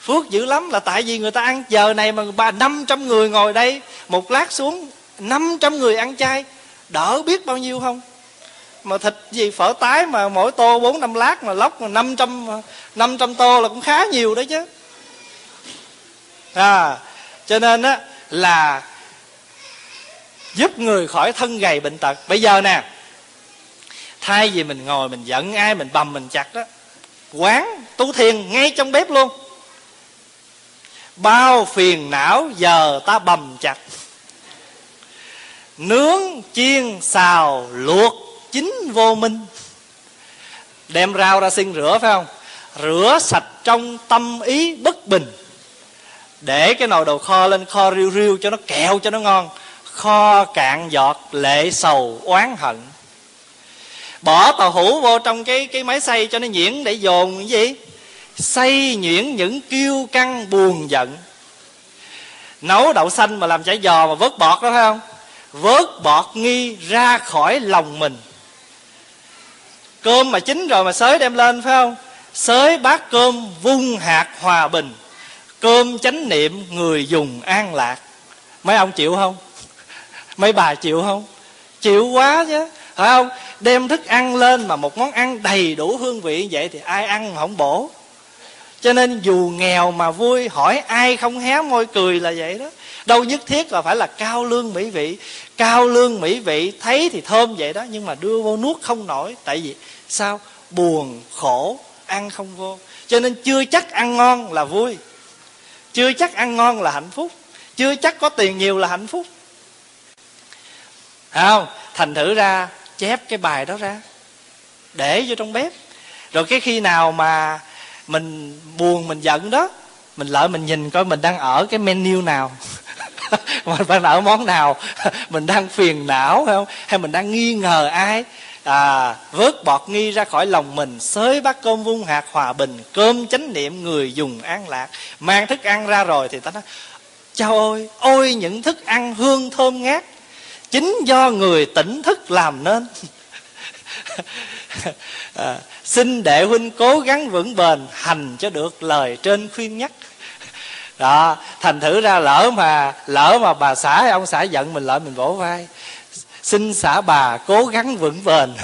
phước dữ lắm. Là tại vì người ta ăn giờ này mà 500 người ngồi đây, một lát xuống 500 người ăn chay, đỡ biết bao nhiêu không? mà thịt gì phở tái mà mỗi tô 4-5 lát mà lóc 500 tô là cũng khá nhiều đấy chứ. Cho nên á là giúp người khỏi thân gầy bệnh tật. Bây giờ nè, thay vì mình ngồi mình giận ai, mình bầm mình chặt đó, quán tu thiền ngay trong bếp luôn. Bao phiền não giờ ta bầm chặt, nướng, chiên, xào, luộc, chín vô minh. Đem rau ra xin rửa phải không? Rửa sạch trong tâm ý bất bình, để cái nồi đầu kho lên kho riu riu cho nó kẹo cho nó ngon. Kho cạn giọt lệ sầu oán hận. Bỏ tàu hũ vô trong cái máy xay cho nó nhuyễn, để dồn cái gì? Xay nhuyễn những kiêu căng buồn giận. Nấu đậu xanh mà làm chả giò mà vớt bọt đó phải không? Vớt bọt nghi ra khỏi lòng mình. Cơm mà chín rồi mà xới đem lên phải không? Xới bát cơm vung hạt hòa bình, cơm chánh niệm người dùng an lạc. Mấy ông chịu không? Mấy bà chịu không? Chịu quá chứ, phải không? Đem thức ăn lên mà một món ăn đầy đủ hương vị vậy thì ai ăn mà không bổ. Cho nên dù nghèo mà vui, hỏi ai không hé môi cười là vậy đó. Đâu nhất thiết là phải là cao lương mỹ vị. Cao lương mỹ vị thấy thì thơm vậy đó, nhưng mà đưa vô nuốt không nổi. Tại vì sao? Buồn, khổ, ăn không vô. Cho nên chưa chắc ăn ngon là vui, chưa chắc ăn ngon là hạnh phúc, chưa chắc có tiền nhiều là hạnh phúc. Không, thành thử ra chép cái bài đó ra, để vô trong bếp. Rồi cái khi nào mà mình buồn mình giận đó, mình lỡ mình nhìn coi mình đang ở cái menu nào, mình đang ở món nào, mình đang phiền não hay không, hay mình đang nghi ngờ ai. Vớt bọt nghi ra khỏi lòng mình, xới bát cơm vung hạt hòa bình, cơm chánh niệm người dùng an lạc. Mang thức ăn ra rồi thì ta nói chao ôi, ôi những thức ăn hương thơm ngát, chính do người tỉnh thức làm nên. Xin đệ huynh cố gắng vững bền, hành cho được lời trên khuyên nhắc. Đó, thành thử ra lỡ mà bà xã hay ông xã giận mình, lỡ mình vỗ vai xin xã bà cố gắng vững bền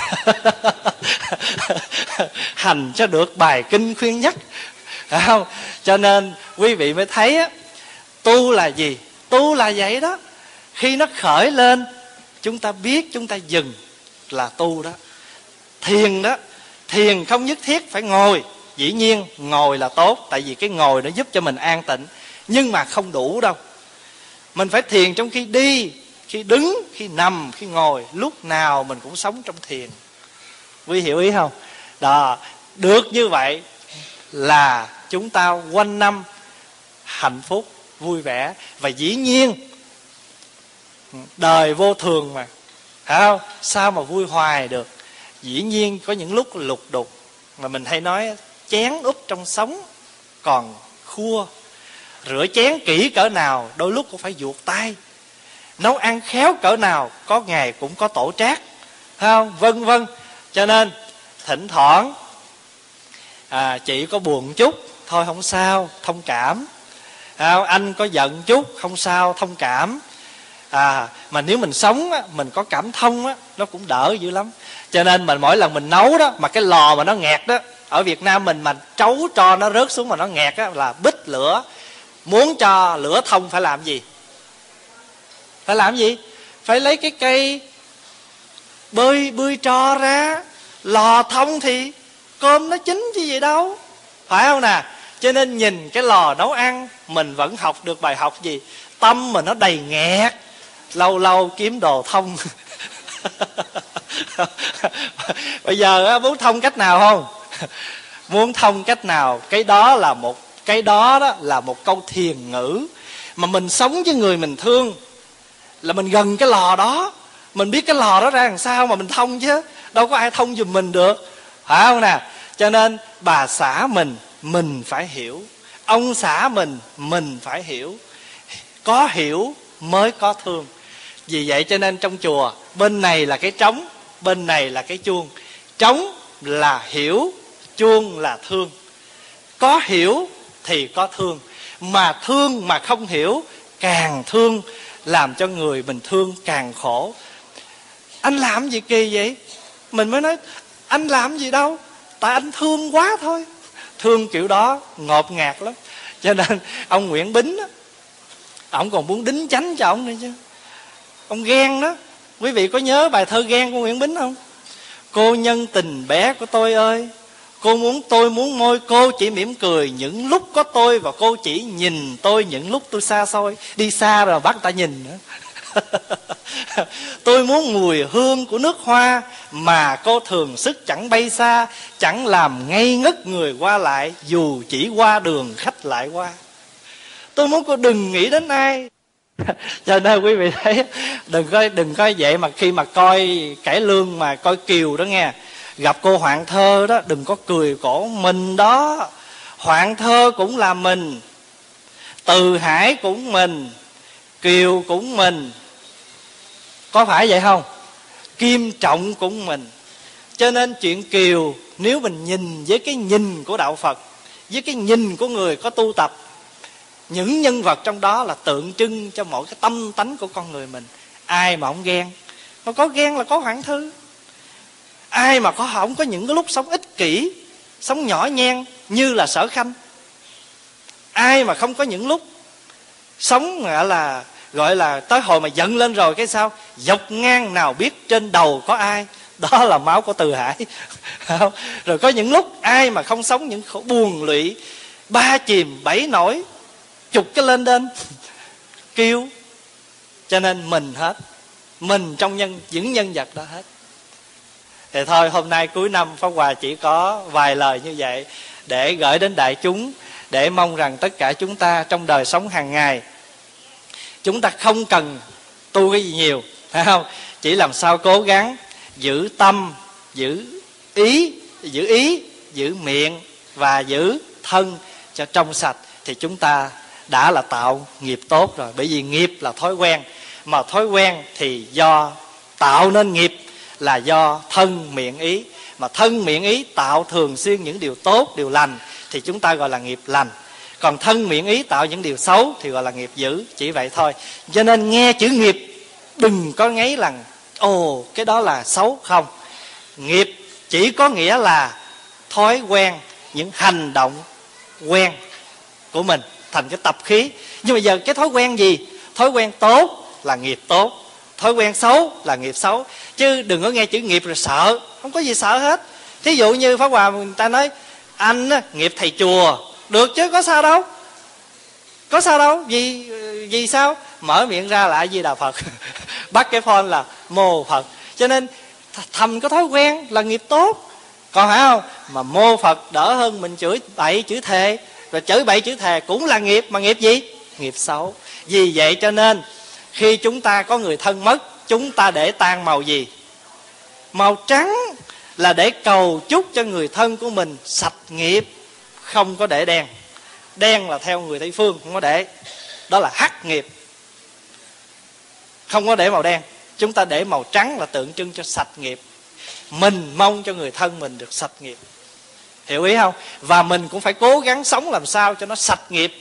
hành cho được bài kinh khuyên nhắc. Không? Cho nên quý vị mới thấy á, tu là gì? Tu là vậy đó. Khi nó khởi lên chúng ta biết, chúng ta dừng là tu đó. Thiền đó, thiền không nhất thiết phải ngồi. Dĩ nhiên ngồi là tốt, tại vì cái ngồi nó giúp cho mình an tịnh, nhưng mà không đủ đâu. Mình phải thiền trong khi đi, khi đứng, khi nằm, khi ngồi. Lúc nào mình cũng sống trong thiền. Quý hiểu ý không? Đó, được như vậy là chúng ta quanh năm hạnh phúc, vui vẻ. Và dĩ nhiên đời vô thường mà, phải không? Sao mà vui hoài được. Dĩ nhiên có những lúc lục đục, mà mình hay nói chén úp trong sống còn khua. Rửa chén kỹ cỡ nào đôi lúc cũng phải vuột tay, nấu ăn khéo cỡ nào có ngày cũng có tổ trác, phải không? Vân vân. Cho nên thỉnh thoảng chị có buồn chút thôi không sao, thông cảm. Anh có giận chút không sao, thông cảm. Mà nếu mình sống á, mình có cảm thông á, nó cũng đỡ dữ lắm. Cho nên mình mỗi lần mình nấu đó, mà cái lò mà nó nghẹt đó, ở Việt Nam mình mà trấu cho nó rớt xuống mà nó nghẹt á, là bít lửa. Muốn cho lửa thông phải làm gì? Phải làm gì? Phải lấy cái cây bươi tro ra. Lò thông thì cơm nó chín chứ gì đâu, phải không nè? Cho nên nhìn cái lò nấu ăn, mình vẫn học được bài học gì? Tâm mà nó đầy nghẹt, lâu lâu kiếm đồ thông. Bây giờ muốn thông cách nào không? Muốn thông cách nào? Cái đó là một câu thiền ngữ mà mình sống với người mình thương, là mình gần cái lò đó, mình biết cái lò đó ra làm sao mà mình thông, chứ đâu có ai thông giùm mình được, phải không nè? Cho nên bà xã mình phải hiểu, ông xã mình phải hiểu. Có hiểu mới có thương. Vì vậy cho nên trong chùa, bên này là cái trống, bên này là cái chuông. Trống là hiểu, chuông là thương. Có hiểu thì có thương. Mà thương mà không hiểu, càng thương, làm cho người mình thương càng khổ. Anh làm gì kỳ vậy? Mình mới nói anh làm gì đâu, tại anh thương quá thôi. Thương kiểu đó ngột ngạt lắm. Cho nên ông Nguyễn Bính đó, ông còn muốn đính chánh cho ông nữa chứ. Ông ghen đó. Quý vị có nhớ bài thơ Ghen của Nguyễn Bính không? Cô nhân tình bé của tôi ơi, cô muốn tôi muốn môi cô chỉ mỉm cười những lúc có tôi, và cô chỉ nhìn tôi những lúc tôi xa xôi. Đi xa rồi bắt người ta nhìn nữa. Tôi muốn mùi hương của nước hoa mà cô thường sức chẳng bay xa, chẳng làm ngây ngất người qua lại dù chỉ qua đường khách lại qua. Tôi muốn cô đừng nghĩ đến ai. Cho nên quý vị thấy, đừng coi vậy mà khi mà coi Cải Lương mà coi Kiều đó nghe, gặp cô Hoạn Thơ đó, đừng có cười cổ mình đó. Hoạn Thơ cũng là mình, Từ Hải cũng mình, Kiều cũng mình, có phải vậy không? Kim Trọng cũng mình. Cho nên chuyện Kiều, nếu mình nhìn với cái nhìn của đạo Phật, với cái nhìn của người có tu tập, những nhân vật trong đó là tượng trưng cho mỗi cái tâm tánh của con người mình. Ai mà không ghen? Mà có ghen là có Hoạn Thư. Ai mà có không có những cái lúc sống ích kỷ, sống nhỏ nhen như là Sở Khanh. Ai mà không có những lúc sống gọi là tới hồi mà giận lên rồi cái sao dọc ngang nào biết trên đầu có ai, đó là máu của Từ Hải. Rồi có những lúc ai mà không sống những khổ buồn lụy, ba chìm bảy nổi, chục cái lên đên kêu. Cho nên mình hết, mình trong những nhân vật đó hết. Thì thôi hôm nay cuối năm Pháp Hòa chỉ có vài lời như vậy để gửi đến đại chúng, để mong rằng tất cả chúng ta trong đời sống hàng ngày, chúng ta không cần tu cái gì nhiều, phải không? Chỉ làm sao cố gắng giữ tâm, giữ ý, giữ miệng và giữ thân cho trong sạch, thì chúng ta đã là tạo nghiệp tốt rồi. Bởi vì nghiệp là thói quen, mà thói quen thì do tạo nên nghiệp là do thân miệng ý, mà thân miệng ý tạo thường xuyên những điều tốt, điều lành thì chúng ta gọi là nghiệp lành. Còn thân miệng ý tạo những điều xấu thì gọi là nghiệp dữ, chỉ vậy thôi. Cho nên nghe chữ nghiệp đừng có ngáy rằng ồ cái đó là xấu, không. Nghiệp chỉ có nghĩa là thói quen, những hành động quen của mình thành cái tập khí. Nhưng mà giờ cái thói quen gì? Thói quen tốt là nghiệp tốt, thói quen xấu là nghiệp xấu. Chứ đừng có nghe chữ nghiệp rồi sợ. Không có gì sợ hết. Thí dụ như Pháp Hòa người ta nói anh á, nghiệp thầy chùa được chứ có sao đâu. Có sao đâu. Vì sao? Mở miệng ra là A Di Đà Phật. Bắt cái phone là mô Phật. Cho nên thầm có thói quen là nghiệp tốt. Còn phải không? Mà mô Phật đỡ hơn mình chửi bậy chữ thề. Rồi chửi bậy chữ thề cũng là nghiệp. Mà nghiệp gì? Nghiệp xấu. Vì vậy cho nên khi chúng ta có người thân mất, chúng ta để tang màu gì? Màu trắng là để cầu chúc cho người thân của mình sạch nghiệp, không có để đen. Đen là theo người Tây Phương, không có để. Đó là hắc nghiệp. Không có để màu đen. Chúng ta để màu trắng là tượng trưng cho sạch nghiệp. Mình mong cho người thân mình được sạch nghiệp. Hiểu ý không? Và mình cũng phải cố gắng sống làm sao cho nó sạch nghiệp,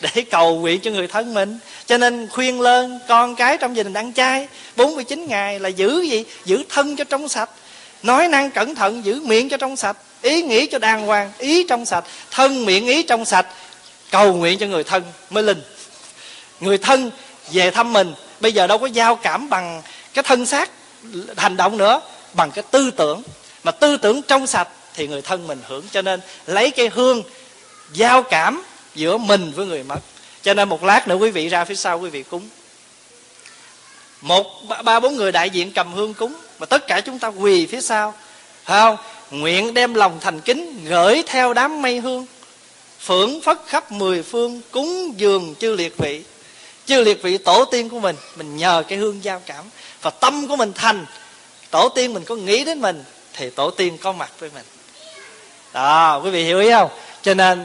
để cầu nguyện cho người thân mình. Cho nên khuyên lên con cái trong gia đình ăn chay 49 ngày là giữ gì? Giữ thân cho trong sạch, nói năng cẩn thận, giữ miệng cho trong sạch, ý nghĩ cho đàng hoàng, ý trong sạch, thân miệng ý trong sạch, cầu nguyện cho người thân mới linh. Người thân về thăm mình, bây giờ đâu có giao cảm bằng cái thân xác hành động nữa, bằng cái tư tưởng. Mà tư tưởng trong sạch thì người thân mình hưởng. Cho nên lấy cái hương giao cảm giữa mình với người mất. Cho nên một lát nữa quý vị ra phía sau quý vị cúng, 1, 3, 4 người đại diện cầm hương cúng, mà tất cả chúng ta quỳ phía sau, phải không? Nguyện đem lòng thành kính gửi theo đám mây hương, phưởng phất khắp 10 phương, cúng dường chư liệt vị. Chư liệt vị tổ tiên của mình nhờ cái hương giao cảm. Và tâm của mình thành, tổ tiên mình có nghĩ đến mình thì tổ tiên có mặt với mình. Đó, quý vị hiểu ý không? Cho nên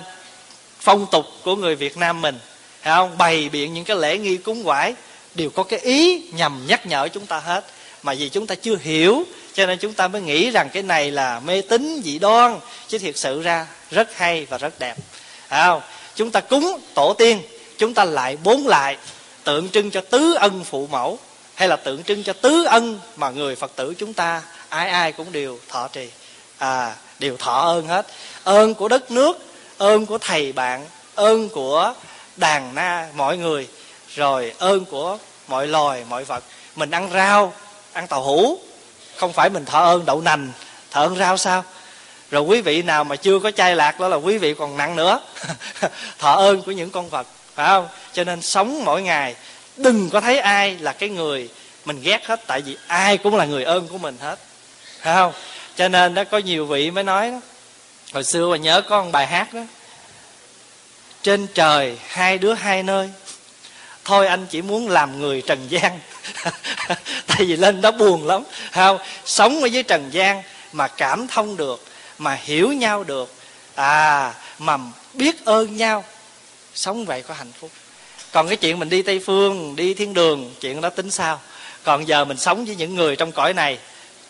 phong tục của người Việt Nam mình, phải không? Bày biện những cái lễ nghi cúng quải đều có cái ý nhằm nhắc nhở chúng ta hết. Mà vì chúng ta chưa hiểu cho nên chúng ta mới nghĩ rằng cái này là mê tín dị đoan, chứ thiệt sự ra rất hay và rất đẹp, phải không? Chúng ta cúng tổ tiên, chúng ta lại 4 lại tượng trưng cho tứ ân phụ mẫu, hay là tượng trưng cho tứ ân mà người Phật tử chúng ta ai ai cũng đều thọ trì, đều thọ ơn hết. Ơn của đất nước, ơn của thầy bạn, ơn của đàn na mọi người, rồi ơn của mọi loài, mọi vật. Mình ăn rau, ăn tàu hũ, không phải mình thọ ơn đậu nành, thọ ơn rau sao? Rồi quý vị nào mà chưa có chai lạc đó là quý vị còn nặng nữa. Thọ ơn của những con vật, phải không? Cho nên sống mỗi ngày, đừng có thấy ai là cái người mình ghét hết, tại vì ai cũng là người ơn của mình hết, phải không? Cho nên đó, có nhiều vị mới nói đó, hồi xưa mà nhớ có một bài hát đó: trên trời hai đứa hai nơi, thôi anh chỉ muốn làm người Trần Giang. Tại vì lên đó buồn lắm, phải không? Sống ở với Trần Giang mà cảm thông được, mà hiểu nhau được, mà biết ơn nhau, sống vậy có hạnh phúc. Còn cái chuyện mình đi Tây Phương, đi Thiên Đường, chuyện đó tính sao? Còn giờ mình sống với những người trong cõi này,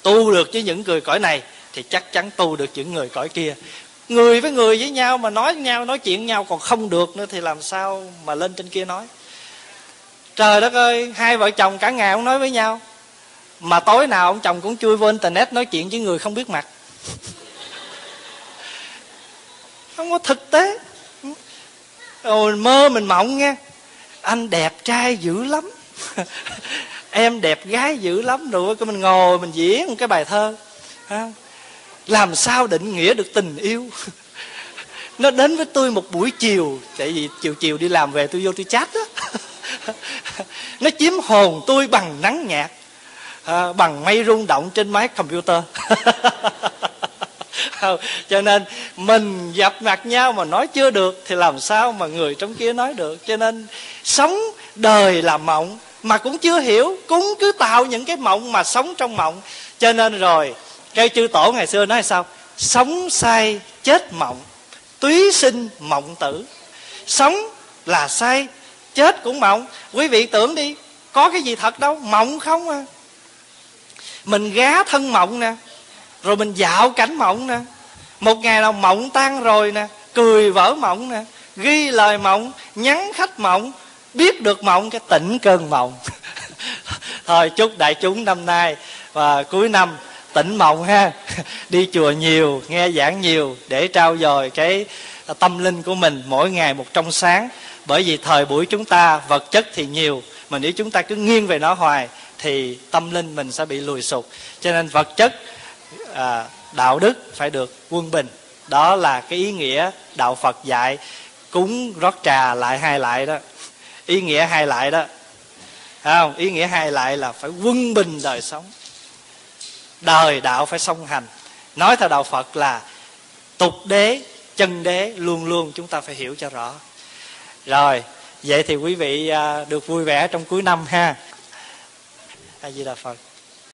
tu được với những người cõi này thì chắc chắn tu được những người cõi kia. Người với người với nhau mà nói nhau, nói chuyện nhau còn không được nữa thì làm sao mà lên trên kia nói. Trời đất ơi, hai vợ chồng cả ngày không nói với nhau, mà tối nào ông chồng cũng chui vô internet nói chuyện với người không biết mặt. Không có thực tế. Rồi mơ mình mộng nha: anh đẹp trai dữ lắm, em đẹp gái dữ lắm. Rồi mình ngồi mình diễn một cái bài thơ. Làm sao định nghĩa được tình yêu? Nó đến với tôi một buổi chiều, tại vì chiều chiều đi làm về tôi vô tôi chat đó. Nó chiếm hồn tôi bằng nắng nhạt, bằng mây rung động trên máy computer. Cho nên mình gặp mặt nhau mà nói chưa được thì làm sao mà người trong kia nói được. Cho nên sống đời là mộng mà cũng chưa hiểu, cũng cứ tạo những cái mộng mà sống trong mộng. Cho nên rồi cái chư tổ ngày xưa nói sao: sống say chết mộng, túy sinh mộng tử. Sống là say, chết cũng mộng. Quý vị tưởng đi, có cái gì thật đâu, mộng không à. Mình gá thân mộng nè, rồi mình dạo cảnh mộng nè, một ngày nào mộng tan rồi nè, cười vỡ mộng nè, ghi lời mộng, nhắn khách mộng, biết được mộng, cái tỉnh cơn mộng. Thôi chúc đại chúng năm nay và cuối năm tỉnh mộng ha. Đi chùa nhiều, nghe giảng nhiều để trao dồi cái tâm linh của mình mỗi ngày một trong sáng. Bởi vì thời buổi chúng ta vật chất thì nhiều, mà nếu chúng ta cứ nghiêng về nó hoài thì tâm linh mình sẽ bị lùi sụp. Cho nên vật chất, đạo đức phải được quân bình. Đó là cái ý nghĩa đạo Phật dạy cúng rót trà lại hai lại đó, ý nghĩa hai lại đó, phải không? Ý nghĩa hai lại là phải quân bình đời sống, đời đạo phải song hành. Nói theo đạo Phật là tục đế chân đế, luôn luôn chúng ta phải hiểu cho rõ. Rồi vậy thì quý vị được vui vẻ trong cuối năm ha. A Di Đà Phật.